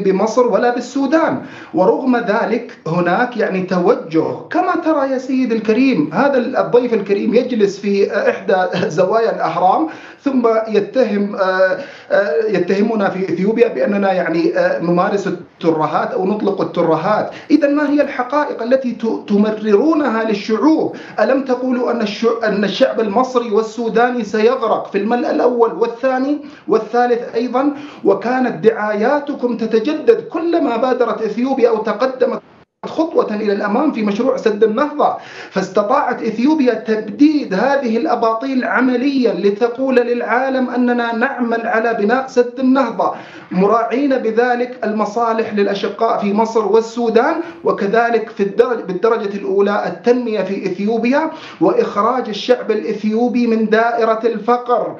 بمصر ولا بالسودان. ورغم ذلك هناك يعني توجه. كما ترى يا سيد الكريم، هذا الضيف الكريم يجلس في إحدى زوايا الأهرام ثم يتهم يتهمنا في إثيوبيا بأننا يعني نمارس الترهات أو نطلق الترهات. إذا ما هي الحقائق التي تمررونها للشعوب؟ ألم تقولوا أن أن الشعب المصري والسوداني سيغرق في الملأ الأول والثاني والثالث أيضا؟ وكانت دعاياتكم تتجدد كلما بادرت إثيوبيا أو تقدمت خطوة إلى الأمام في مشروع سد النهضة. فاستطاعت إثيوبيا تبديد هذه الأباطيل عمليا لتقول للعالم أننا نعمل على بناء سد النهضة، مراعين بذلك المصالح للأشقاء في مصر والسودان، وكذلك في الدرجة بالدرجة الأولى التنمية في إثيوبيا وإخراج الشعب الإثيوبي من دائرة الفقر.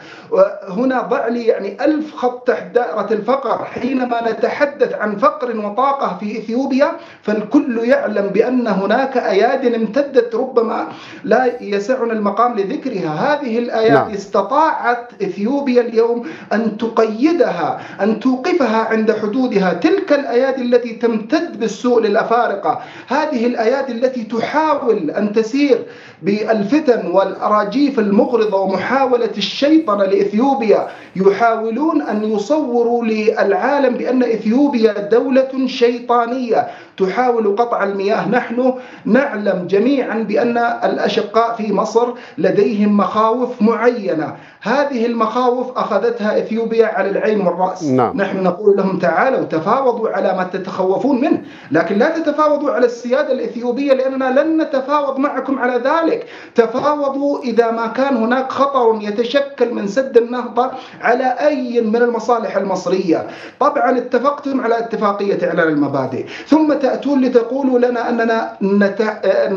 هنا ضع لي يعني ألف خط تحت دائرة الفقر. حينما نتحدث عن فقر وطاقة في إثيوبيا فالكل يعلم بأن هناك أياد امتدت ربما لا يسعنا المقام لذكرها. هذه الأياد نعم. استطاعت إثيوبيا اليوم أن تقيدها، أن توقفها عند حدودها. تلك الأياد التي تمتد بالسوء للأفارقة، هذه الأياد التي تحاول أن تسير بالفتن والأراجيف المغرضة ومحاولة الشيطنة لإثيوبيا. يحاولون أن يصوروا للعالم بأن إثيوبيا دولة شيطانية تحاول قطع المياه. نحن نعلم جميعا بأن الأشقاء في مصر لديهم مخاوف معينة. هذه المخاوف أخذتها إثيوبيا على العين والرأس. نعم. نحن نقول لهم تعالوا تفاوضوا على ما تتخوفون منه، لكن لا تتفاوضوا على السيادة الإثيوبية لأننا لن نتفاوض معكم على ذلك. تفاوضوا إذا ما كان هناك خطر يتشكل من سد النهضة على أي من المصالح المصرية. طبعا اتفقتم على اتفاقية إعلان المبادئ، ثم تأتون لتقولوا لنا أننا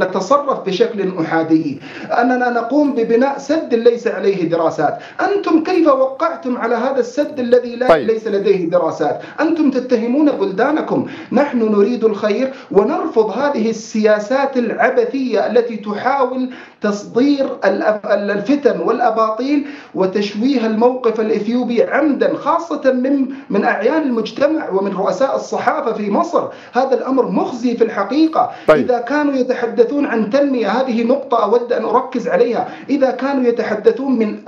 نتصرف بشكل أحادي، أننا نقوم ببناء سد ليس عليه دراسات. أنتم كيف وقعتم على هذا السد الذي لا طيب. ليس لديه دراسات؟ أنتم تتهمون بلدانكم. نحن نريد الخير ونرفض هذه السياسات العبثية التي تحاول تصدير الفتن والأباطيل وتشويه الموقف الإثيوبي عمدا، خاصة من من أعيان المجتمع ومن رؤساء الصحافة في مصر. هذا الأمر مخزي في الحقيقة. طيب. إذا كانوا يتحدثون عن تنمية، هذه نقطة أود أن أركز عليها، إذا كانوا يتحدثون من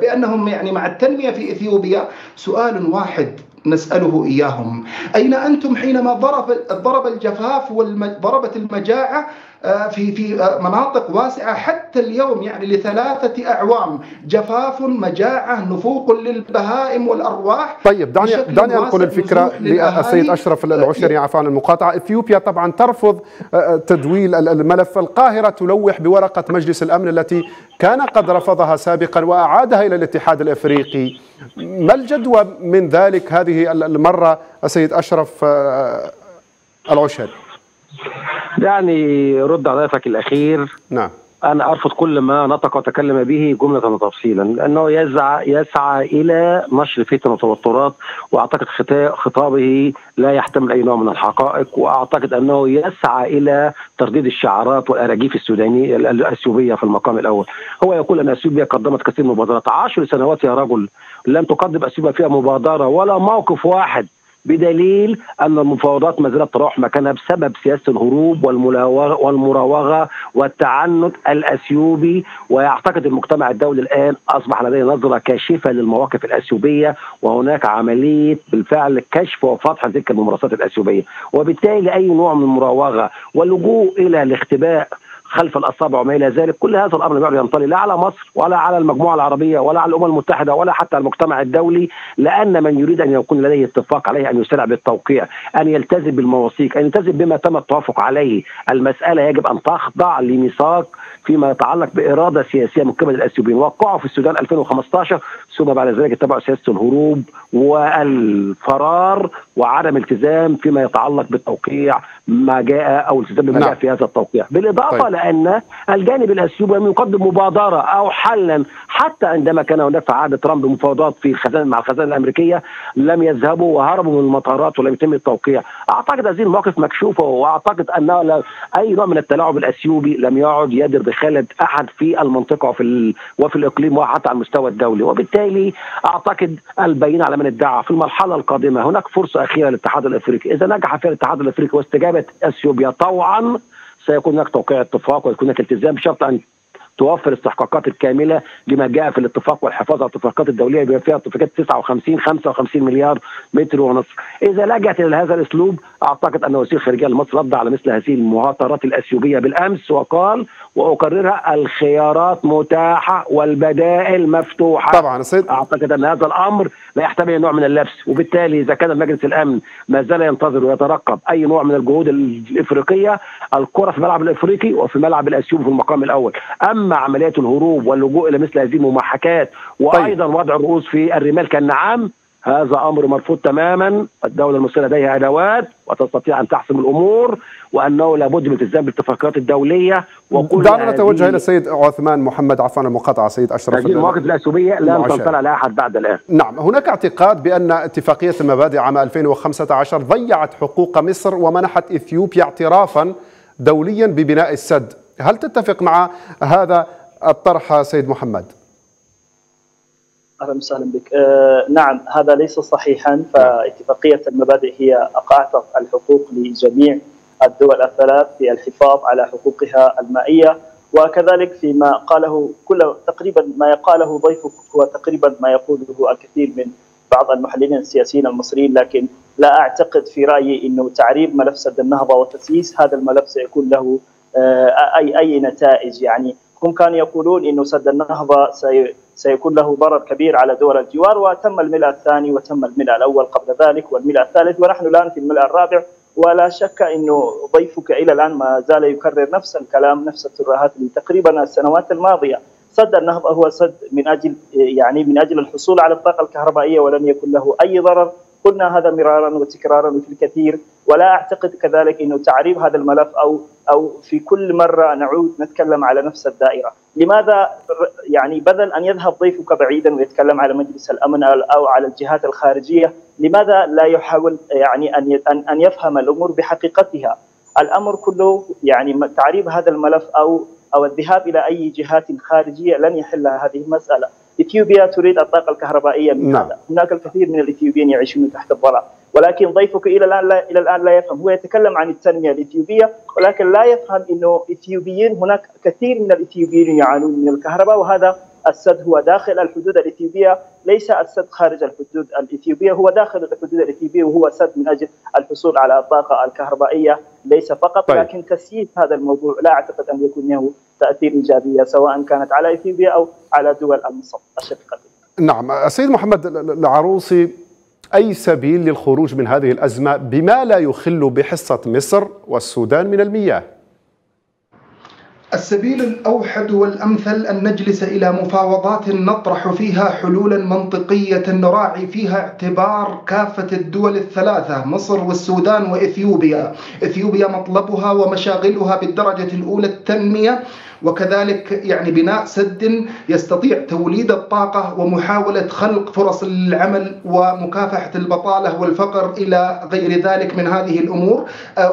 بأنهم يعني مع التنمية في إثيوبيا، سؤال واحد نسأله إياهم: أين أنتم حينما ضرب ضرب الجفاف وضربت المجاعة في في مناطق واسعة حتى اليوم، يعني لثلاثة أعوام جفاف، مجاعة، نفوق للبهائم والأرواح؟ طيب دعني دعني أنقل الفكرة للسيد أشرف العشري، عفوا عن المقاطعة. إثيوبيا طبعا ترفض تدويل الملف، القاهرة تلوح بورقة مجلس الأمن التي كان قد رفضها سابقا وأعادها إلى الاتحاد الأفريقي. ما الجدوى من ذلك هذه المرة السيد أشرف العشري؟ يعني رد على ذلك الأخير. نعم. أنا أرفض كل ما نطق وتكلم به جملة وتفصيلا، لأنه يسعى يسعى إلى نشر فتن وتوترات، وأعتقد خطابه لا يحتمل أي نوع من الحقائق، وأعتقد أنه يسعى إلى ترديد الشعارات والأراجيف السودانية الأثيوبية في المقام الأول. هو يقول أن أثيوبيا قدمت كثير من المبادرات، عشر سنوات يا رجل لم تقدم أثيوبيا فيها مبادرة ولا موقف واحد، بدليل أن المفاوضات ما زالت تروح مكانها بسبب سياسة الهروب والمراوغة والتعنت الأثيوبي. ويعتقد المجتمع الدولي الآن أصبح لديه نظرة كاشفة للمواقف الأثيوبية، وهناك عملية بالفعل كشف وفتح تلك الممارسات الأثيوبية، وبالتالي أي نوع من المراوغة واللجوء إلى الاختباء خلف الأصابع وما إلى ذلك، كل هذا الأمر ما ينطلي لا على مصر ولا على المجموعة العربية ولا على الأمم المتحدة ولا حتى المجتمع الدولي، لأن من يريد أن يكون لديه اتفاق عليه أن يسرع بالتوقيع، أن يلتزم بالمواثيق، أن يلتزم بما تم التوافق عليه. المسألة يجب أن تخضع لميثاق فيما يتعلق بإرادة سياسية من قبل الأثيوبيين. وقعوا في السودان ألفين وخمسة عشر، ثم بعد ذلك اتبعوا سياسة الهروب والفرار وعدم التزام فيما يتعلق بالتوقيع ما جاء أو التزام بما جاء في هذا التوقيع. بالإضافة طيب. أن الجانب الأثيوبي لم يقدم مبادرة أو حلا، حتى عندما كان هناك في عهد ترامب مفاوضات في الخزانة مع الخزانة الأمريكية لم يذهبوا وهربوا من المطارات ولم يتم التوقيع. أعتقد هذه المواقف مكشوفة، وأعتقد أن أي نوع من التلاعب الأثيوبي لم يعد يدر بخالد أحد في المنطقة وفي وفي الإقليم وحتى على المستوى الدولي، وبالتالي أعتقد البين على من ادعى. في المرحلة القادمة هناك فرصة أخيرة للاتحاد الأفريقي، إذا نجح فيها الاتحاد الأفريقي واستجابت أثيوبيا طوعا سيكون هناك توقيع اتفاق ويكون هناك التزام، بشرط ان توفر الاستحقاقات الكامله لما جاء في الاتفاق والحفاظ على الاتفاقات الدوليه بما فيها اتفاقات تسعة وخمسين خمسة وخمسين مليار متر ونصف. اذا لجأت الى هذا الاسلوب اعتقد ان وزير الخارجيه لمصر رد على مثل هذه المهاترات الاثيوبيه بالامس وقال، واكررها: الخيارات متاحه والبدائل مفتوحه. طبعا سيد، اعتقد ان هذا الامر لا يحتمل نوع من اللبس، وبالتالي اذا كان مجلس الامن ما زال ينتظر ويترقب اي نوع من الجهود الافريقيه، الكره في ملعب الافريقي وفي ملعب الاثيوبي في المقام الاول. اما عمليات الهروب واللجوء الى مثل هذه المماحكات وايضا وضع الرؤوس في الرمال كالنعام، هذا امر مرفوض تماما. الدوله المصريه لديها ادوات وتستطيع ان تحسم الامور، وانه لابد من الالتزام بالاتفاقات الدوليه. وكل دعنا نتوجه الى السيد عثمان محمد، عفوا المقاطعه سيد اشرف. هذه المواقف الاثيوبيه لن تنطلع لاحد بعد الان. نعم، هناك اعتقاد بان اتفاقيه المبادئ عام ألفين وخمسة عشر ضيعت حقوق مصر ومنحت اثيوبيا اعترافا دوليا ببناء السد. هل تتفق مع هذا الطرح سيد محمد؟ أهلا وسهلا بك. آه نعم، هذا ليس صحيحا. فاتفاقية المبادئ هي أقعت الحقوق لجميع الدول الثلاث في الحفاظ على حقوقها المائية، وكذلك فيما قاله كل تقريبا ما قاله ضيفك هو تقريبا ما يقوله الكثير من بعض المحللين السياسيين المصريين. لكن لا أعتقد في رأيي أنه تعريب ملف سد النهضة وتسييس هذا الملف سيكون له اي اي نتائج. يعني هم كانوا يقولون انه سد النهضه سيكون له ضرر كبير على دول الجوار، وتم الملء الثاني وتم الملء الاول قبل ذلك والملء الثالث، ونحن الان في الملء الرابع. ولا شك انه ضيفك الى الان ما زال يكرر نفس الكلام، نفس الترهات تقريبا السنوات الماضيه. سد النهضه هو سد من اجل يعني من اجل الحصول على الطاقه الكهربائيه، ولم يكن له اي ضرر قلنا هذا مرارا وتكرارا وفي الكثير، ولا أعتقد كذلك أنه تعريب هذا الملف أو أو في كل مرة نعود نتكلم على نفس الدائرة. لماذا يعني بدل أن يذهب ضيفك بعيدا ويتكلم على مجلس الأمن أو على الجهات الخارجية، لماذا لا يحاول يعني أن أن يفهم الأمور بحقيقتها؟ الأمر كله يعني تعريب هذا الملف أو أو الذهاب إلى أي جهات خارجية لن يحل هذه المسألة. إثيوبيا تريد الطاقة الكهربائية من هذا، هناك الكثير من الإثيوبيين يعيشون تحت الظلام، ولكن ضيفك إلى الآن لا إلى الآن لا يفهم. هو يتكلم عن التنمية الإثيوبية ولكن لا يفهم إنه إثيوبيين، هناك كثير من الإثيوبيين يعانون من الكهرباء، وهذا السد هو داخل الحدود الإثيوبية، ليس السد خارج الحدود الإثيوبية، هو داخل الحدود الإثيوبية وهو سد من أجل الحصول على الطاقة الكهربائية ليس فقط. طيب. لكن تسييس هذا الموضوع لا أعتقد أن يكون له تأثير إيجابي سواء كانت على إثيوبيا أو على دول المصر الشقيقة. نعم السيد محمد العروسي، أي سبيل للخروج من هذه الأزمة بما لا يخل بحصة مصر والسودان من المياه؟ السبيل الأوحد والأمثل أن نجلس إلى مفاوضات نطرح فيها حلولا منطقية نراعي فيها اعتبار كافة الدول الثلاثة، مصر والسودان وإثيوبيا. إثيوبيا مطلبها ومشاغلها بالدرجة الأولى التنمية، وكذلك يعني بناء سد يستطيع توليد الطاقة ومحاولة خلق فرص العمل ومكافحة البطالة والفقر إلى غير ذلك من هذه الأمور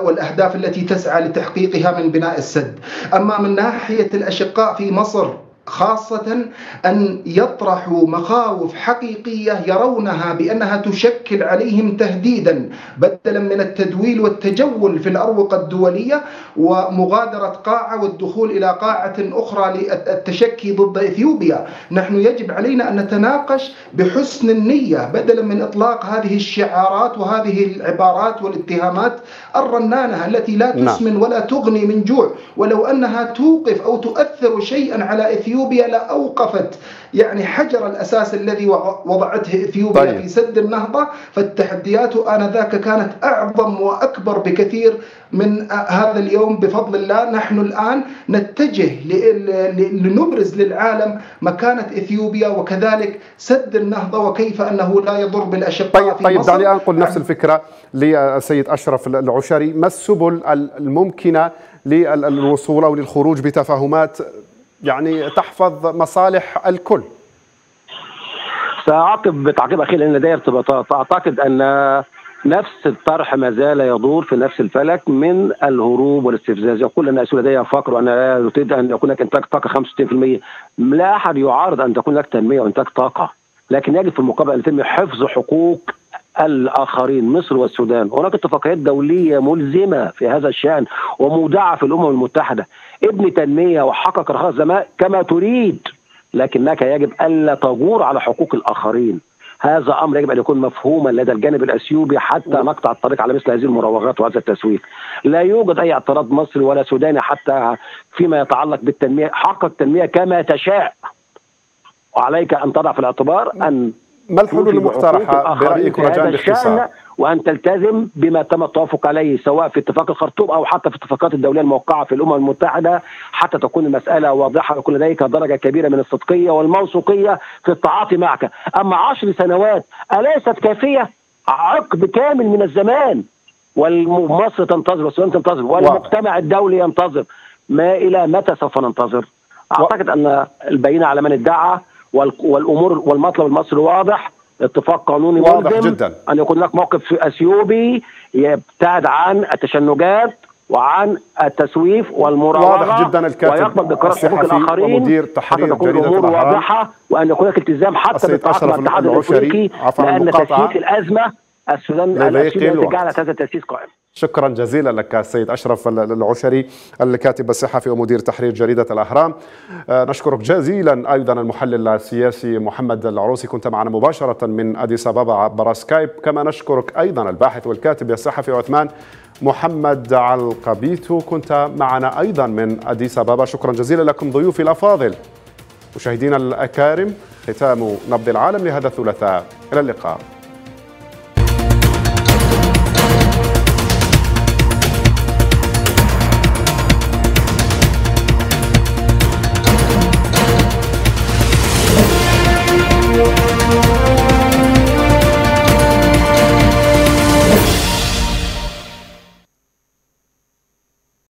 والأهداف التي تسعى لتحقيقها من بناء السد. أما من ناحية الأشقاء في مصر خاصة أن يطرحوا مخاوف حقيقية يرونها بأنها تشكل عليهم تهديدا، بدلا من التدويل والتجول في الأروقة الدولية ومغادرة قاعة والدخول إلى قاعة أخرى للتشكي ضد إثيوبيا. نحن يجب علينا أن نتناقش بحسن النية بدلا من إطلاق هذه الشعارات وهذه العبارات والاتهامات الرنانة التي لا تسمن ولا تغني من جوع. ولو أنها توقف أو تؤثر شيئا على إثيوبيا إثيوبيا لأوقفت يعني حجر الأساس الذي وضعته إثيوبيا. طيب. في سد النهضة، فالتحديات آنذاك كانت أعظم وأكبر بكثير من هذا اليوم. بفضل الله نحن الآن نتجه لنبرز للعالم مكانة إثيوبيا وكذلك سد النهضة وكيف أنه لا يضر بالأشقاء. طيب, طيب دعني أنقل نفس الفكرة للسيد أشرف العشري، ما السبل الممكنة للوصول أو للخروج بتفاهمات يعني تحفظ مصالح الكل؟ سأعقب تعقيب أخير لأن لدي ارتباطات. أعتقد أن نفس الطرح ما زال يدور في نفس الفلك من الهروب والاستفزاز. يقول أن لدي فقر وأن لا تريد أن يكون لك إنتاج طاقة خمسة وستين بالمئة. لا أحد يعارض أن تكون لك تنمية وإنتاج طاقة، لكن يجب في المقابل أن يتم حفظ حقوق الآخرين. مصر والسودان هناك اتفاقيات دولية ملزمة في هذا الشأن ومودعة في الأمم المتحدة. ابني تنمية وحقق رخاء الزمان كما تريد، لكنك يجب ألا تجور على حقوق الآخرين. هذا أمر يجب أن يكون مفهوما لدى الجانب الأثيوبي حتى نقطع الطريق على مثل هذه المراوغات وهذا التسويف. لا يوجد أي اعتراض مصري ولا سوداني حتى فيما يتعلق بالتنمية. حقق التنمية كما تشاء، وعليك أن تضع في الاعتبار أن ما الحلول المقترحة برأيك رجاء باختصار؟ وأن تلتزم بما تم التوافق عليه سواء في اتفاق الخرطوم أو حتى في الاتفاقات الدولية الموقعة في الأمم المتحدة، حتى تكون المسألة واضحة ويكون لديك درجة كبيرة من الصدقية والموثوقية في التعاطي معك. أما عشر سنوات أليست كافية؟ عقد كامل من الزمان، ومصر تنتظر والسودان تنتظر والمجتمع الدولي ينتظر. ما إلى متى سوف ننتظر؟ أعتقد أن البينة على من ادعى والامور والمطلب المصري واضح، اتفاق قانوني واضح جدا ان يكون لك موقف اثيوبي يبتعد عن التشنجات وعن التسويف والمراوغه، واضح جدا الكاتب ويقبل بقرار حقوق الاخرين حتى تكون الامور واضحه وان يكون لك التزام حتى بالتعاقد مع الاتحاد الافريقي، لان تسييس الازمه السودان التي جعلت هذا التسييس قائم. شكرا جزيلا لك السيد أشرف العشري الكاتب الصحفي ومدير تحرير جريدة الأهرام. نشكرك جزيلا أيضا المحلل السياسي محمد العروسي، كنت معنا مباشرة من أديس أبابا عبر سكايب. كما نشكرك أيضا الباحث والكاتب الصحفي عثمان محمد علقبيتو، كنت معنا أيضا من أديس أبابا. شكرا جزيلا لكم ضيوفي الأفاضل. مشاهدينا الأكارم، ختام نبض العالم لهذا الثلاثاء، إلى اللقاء.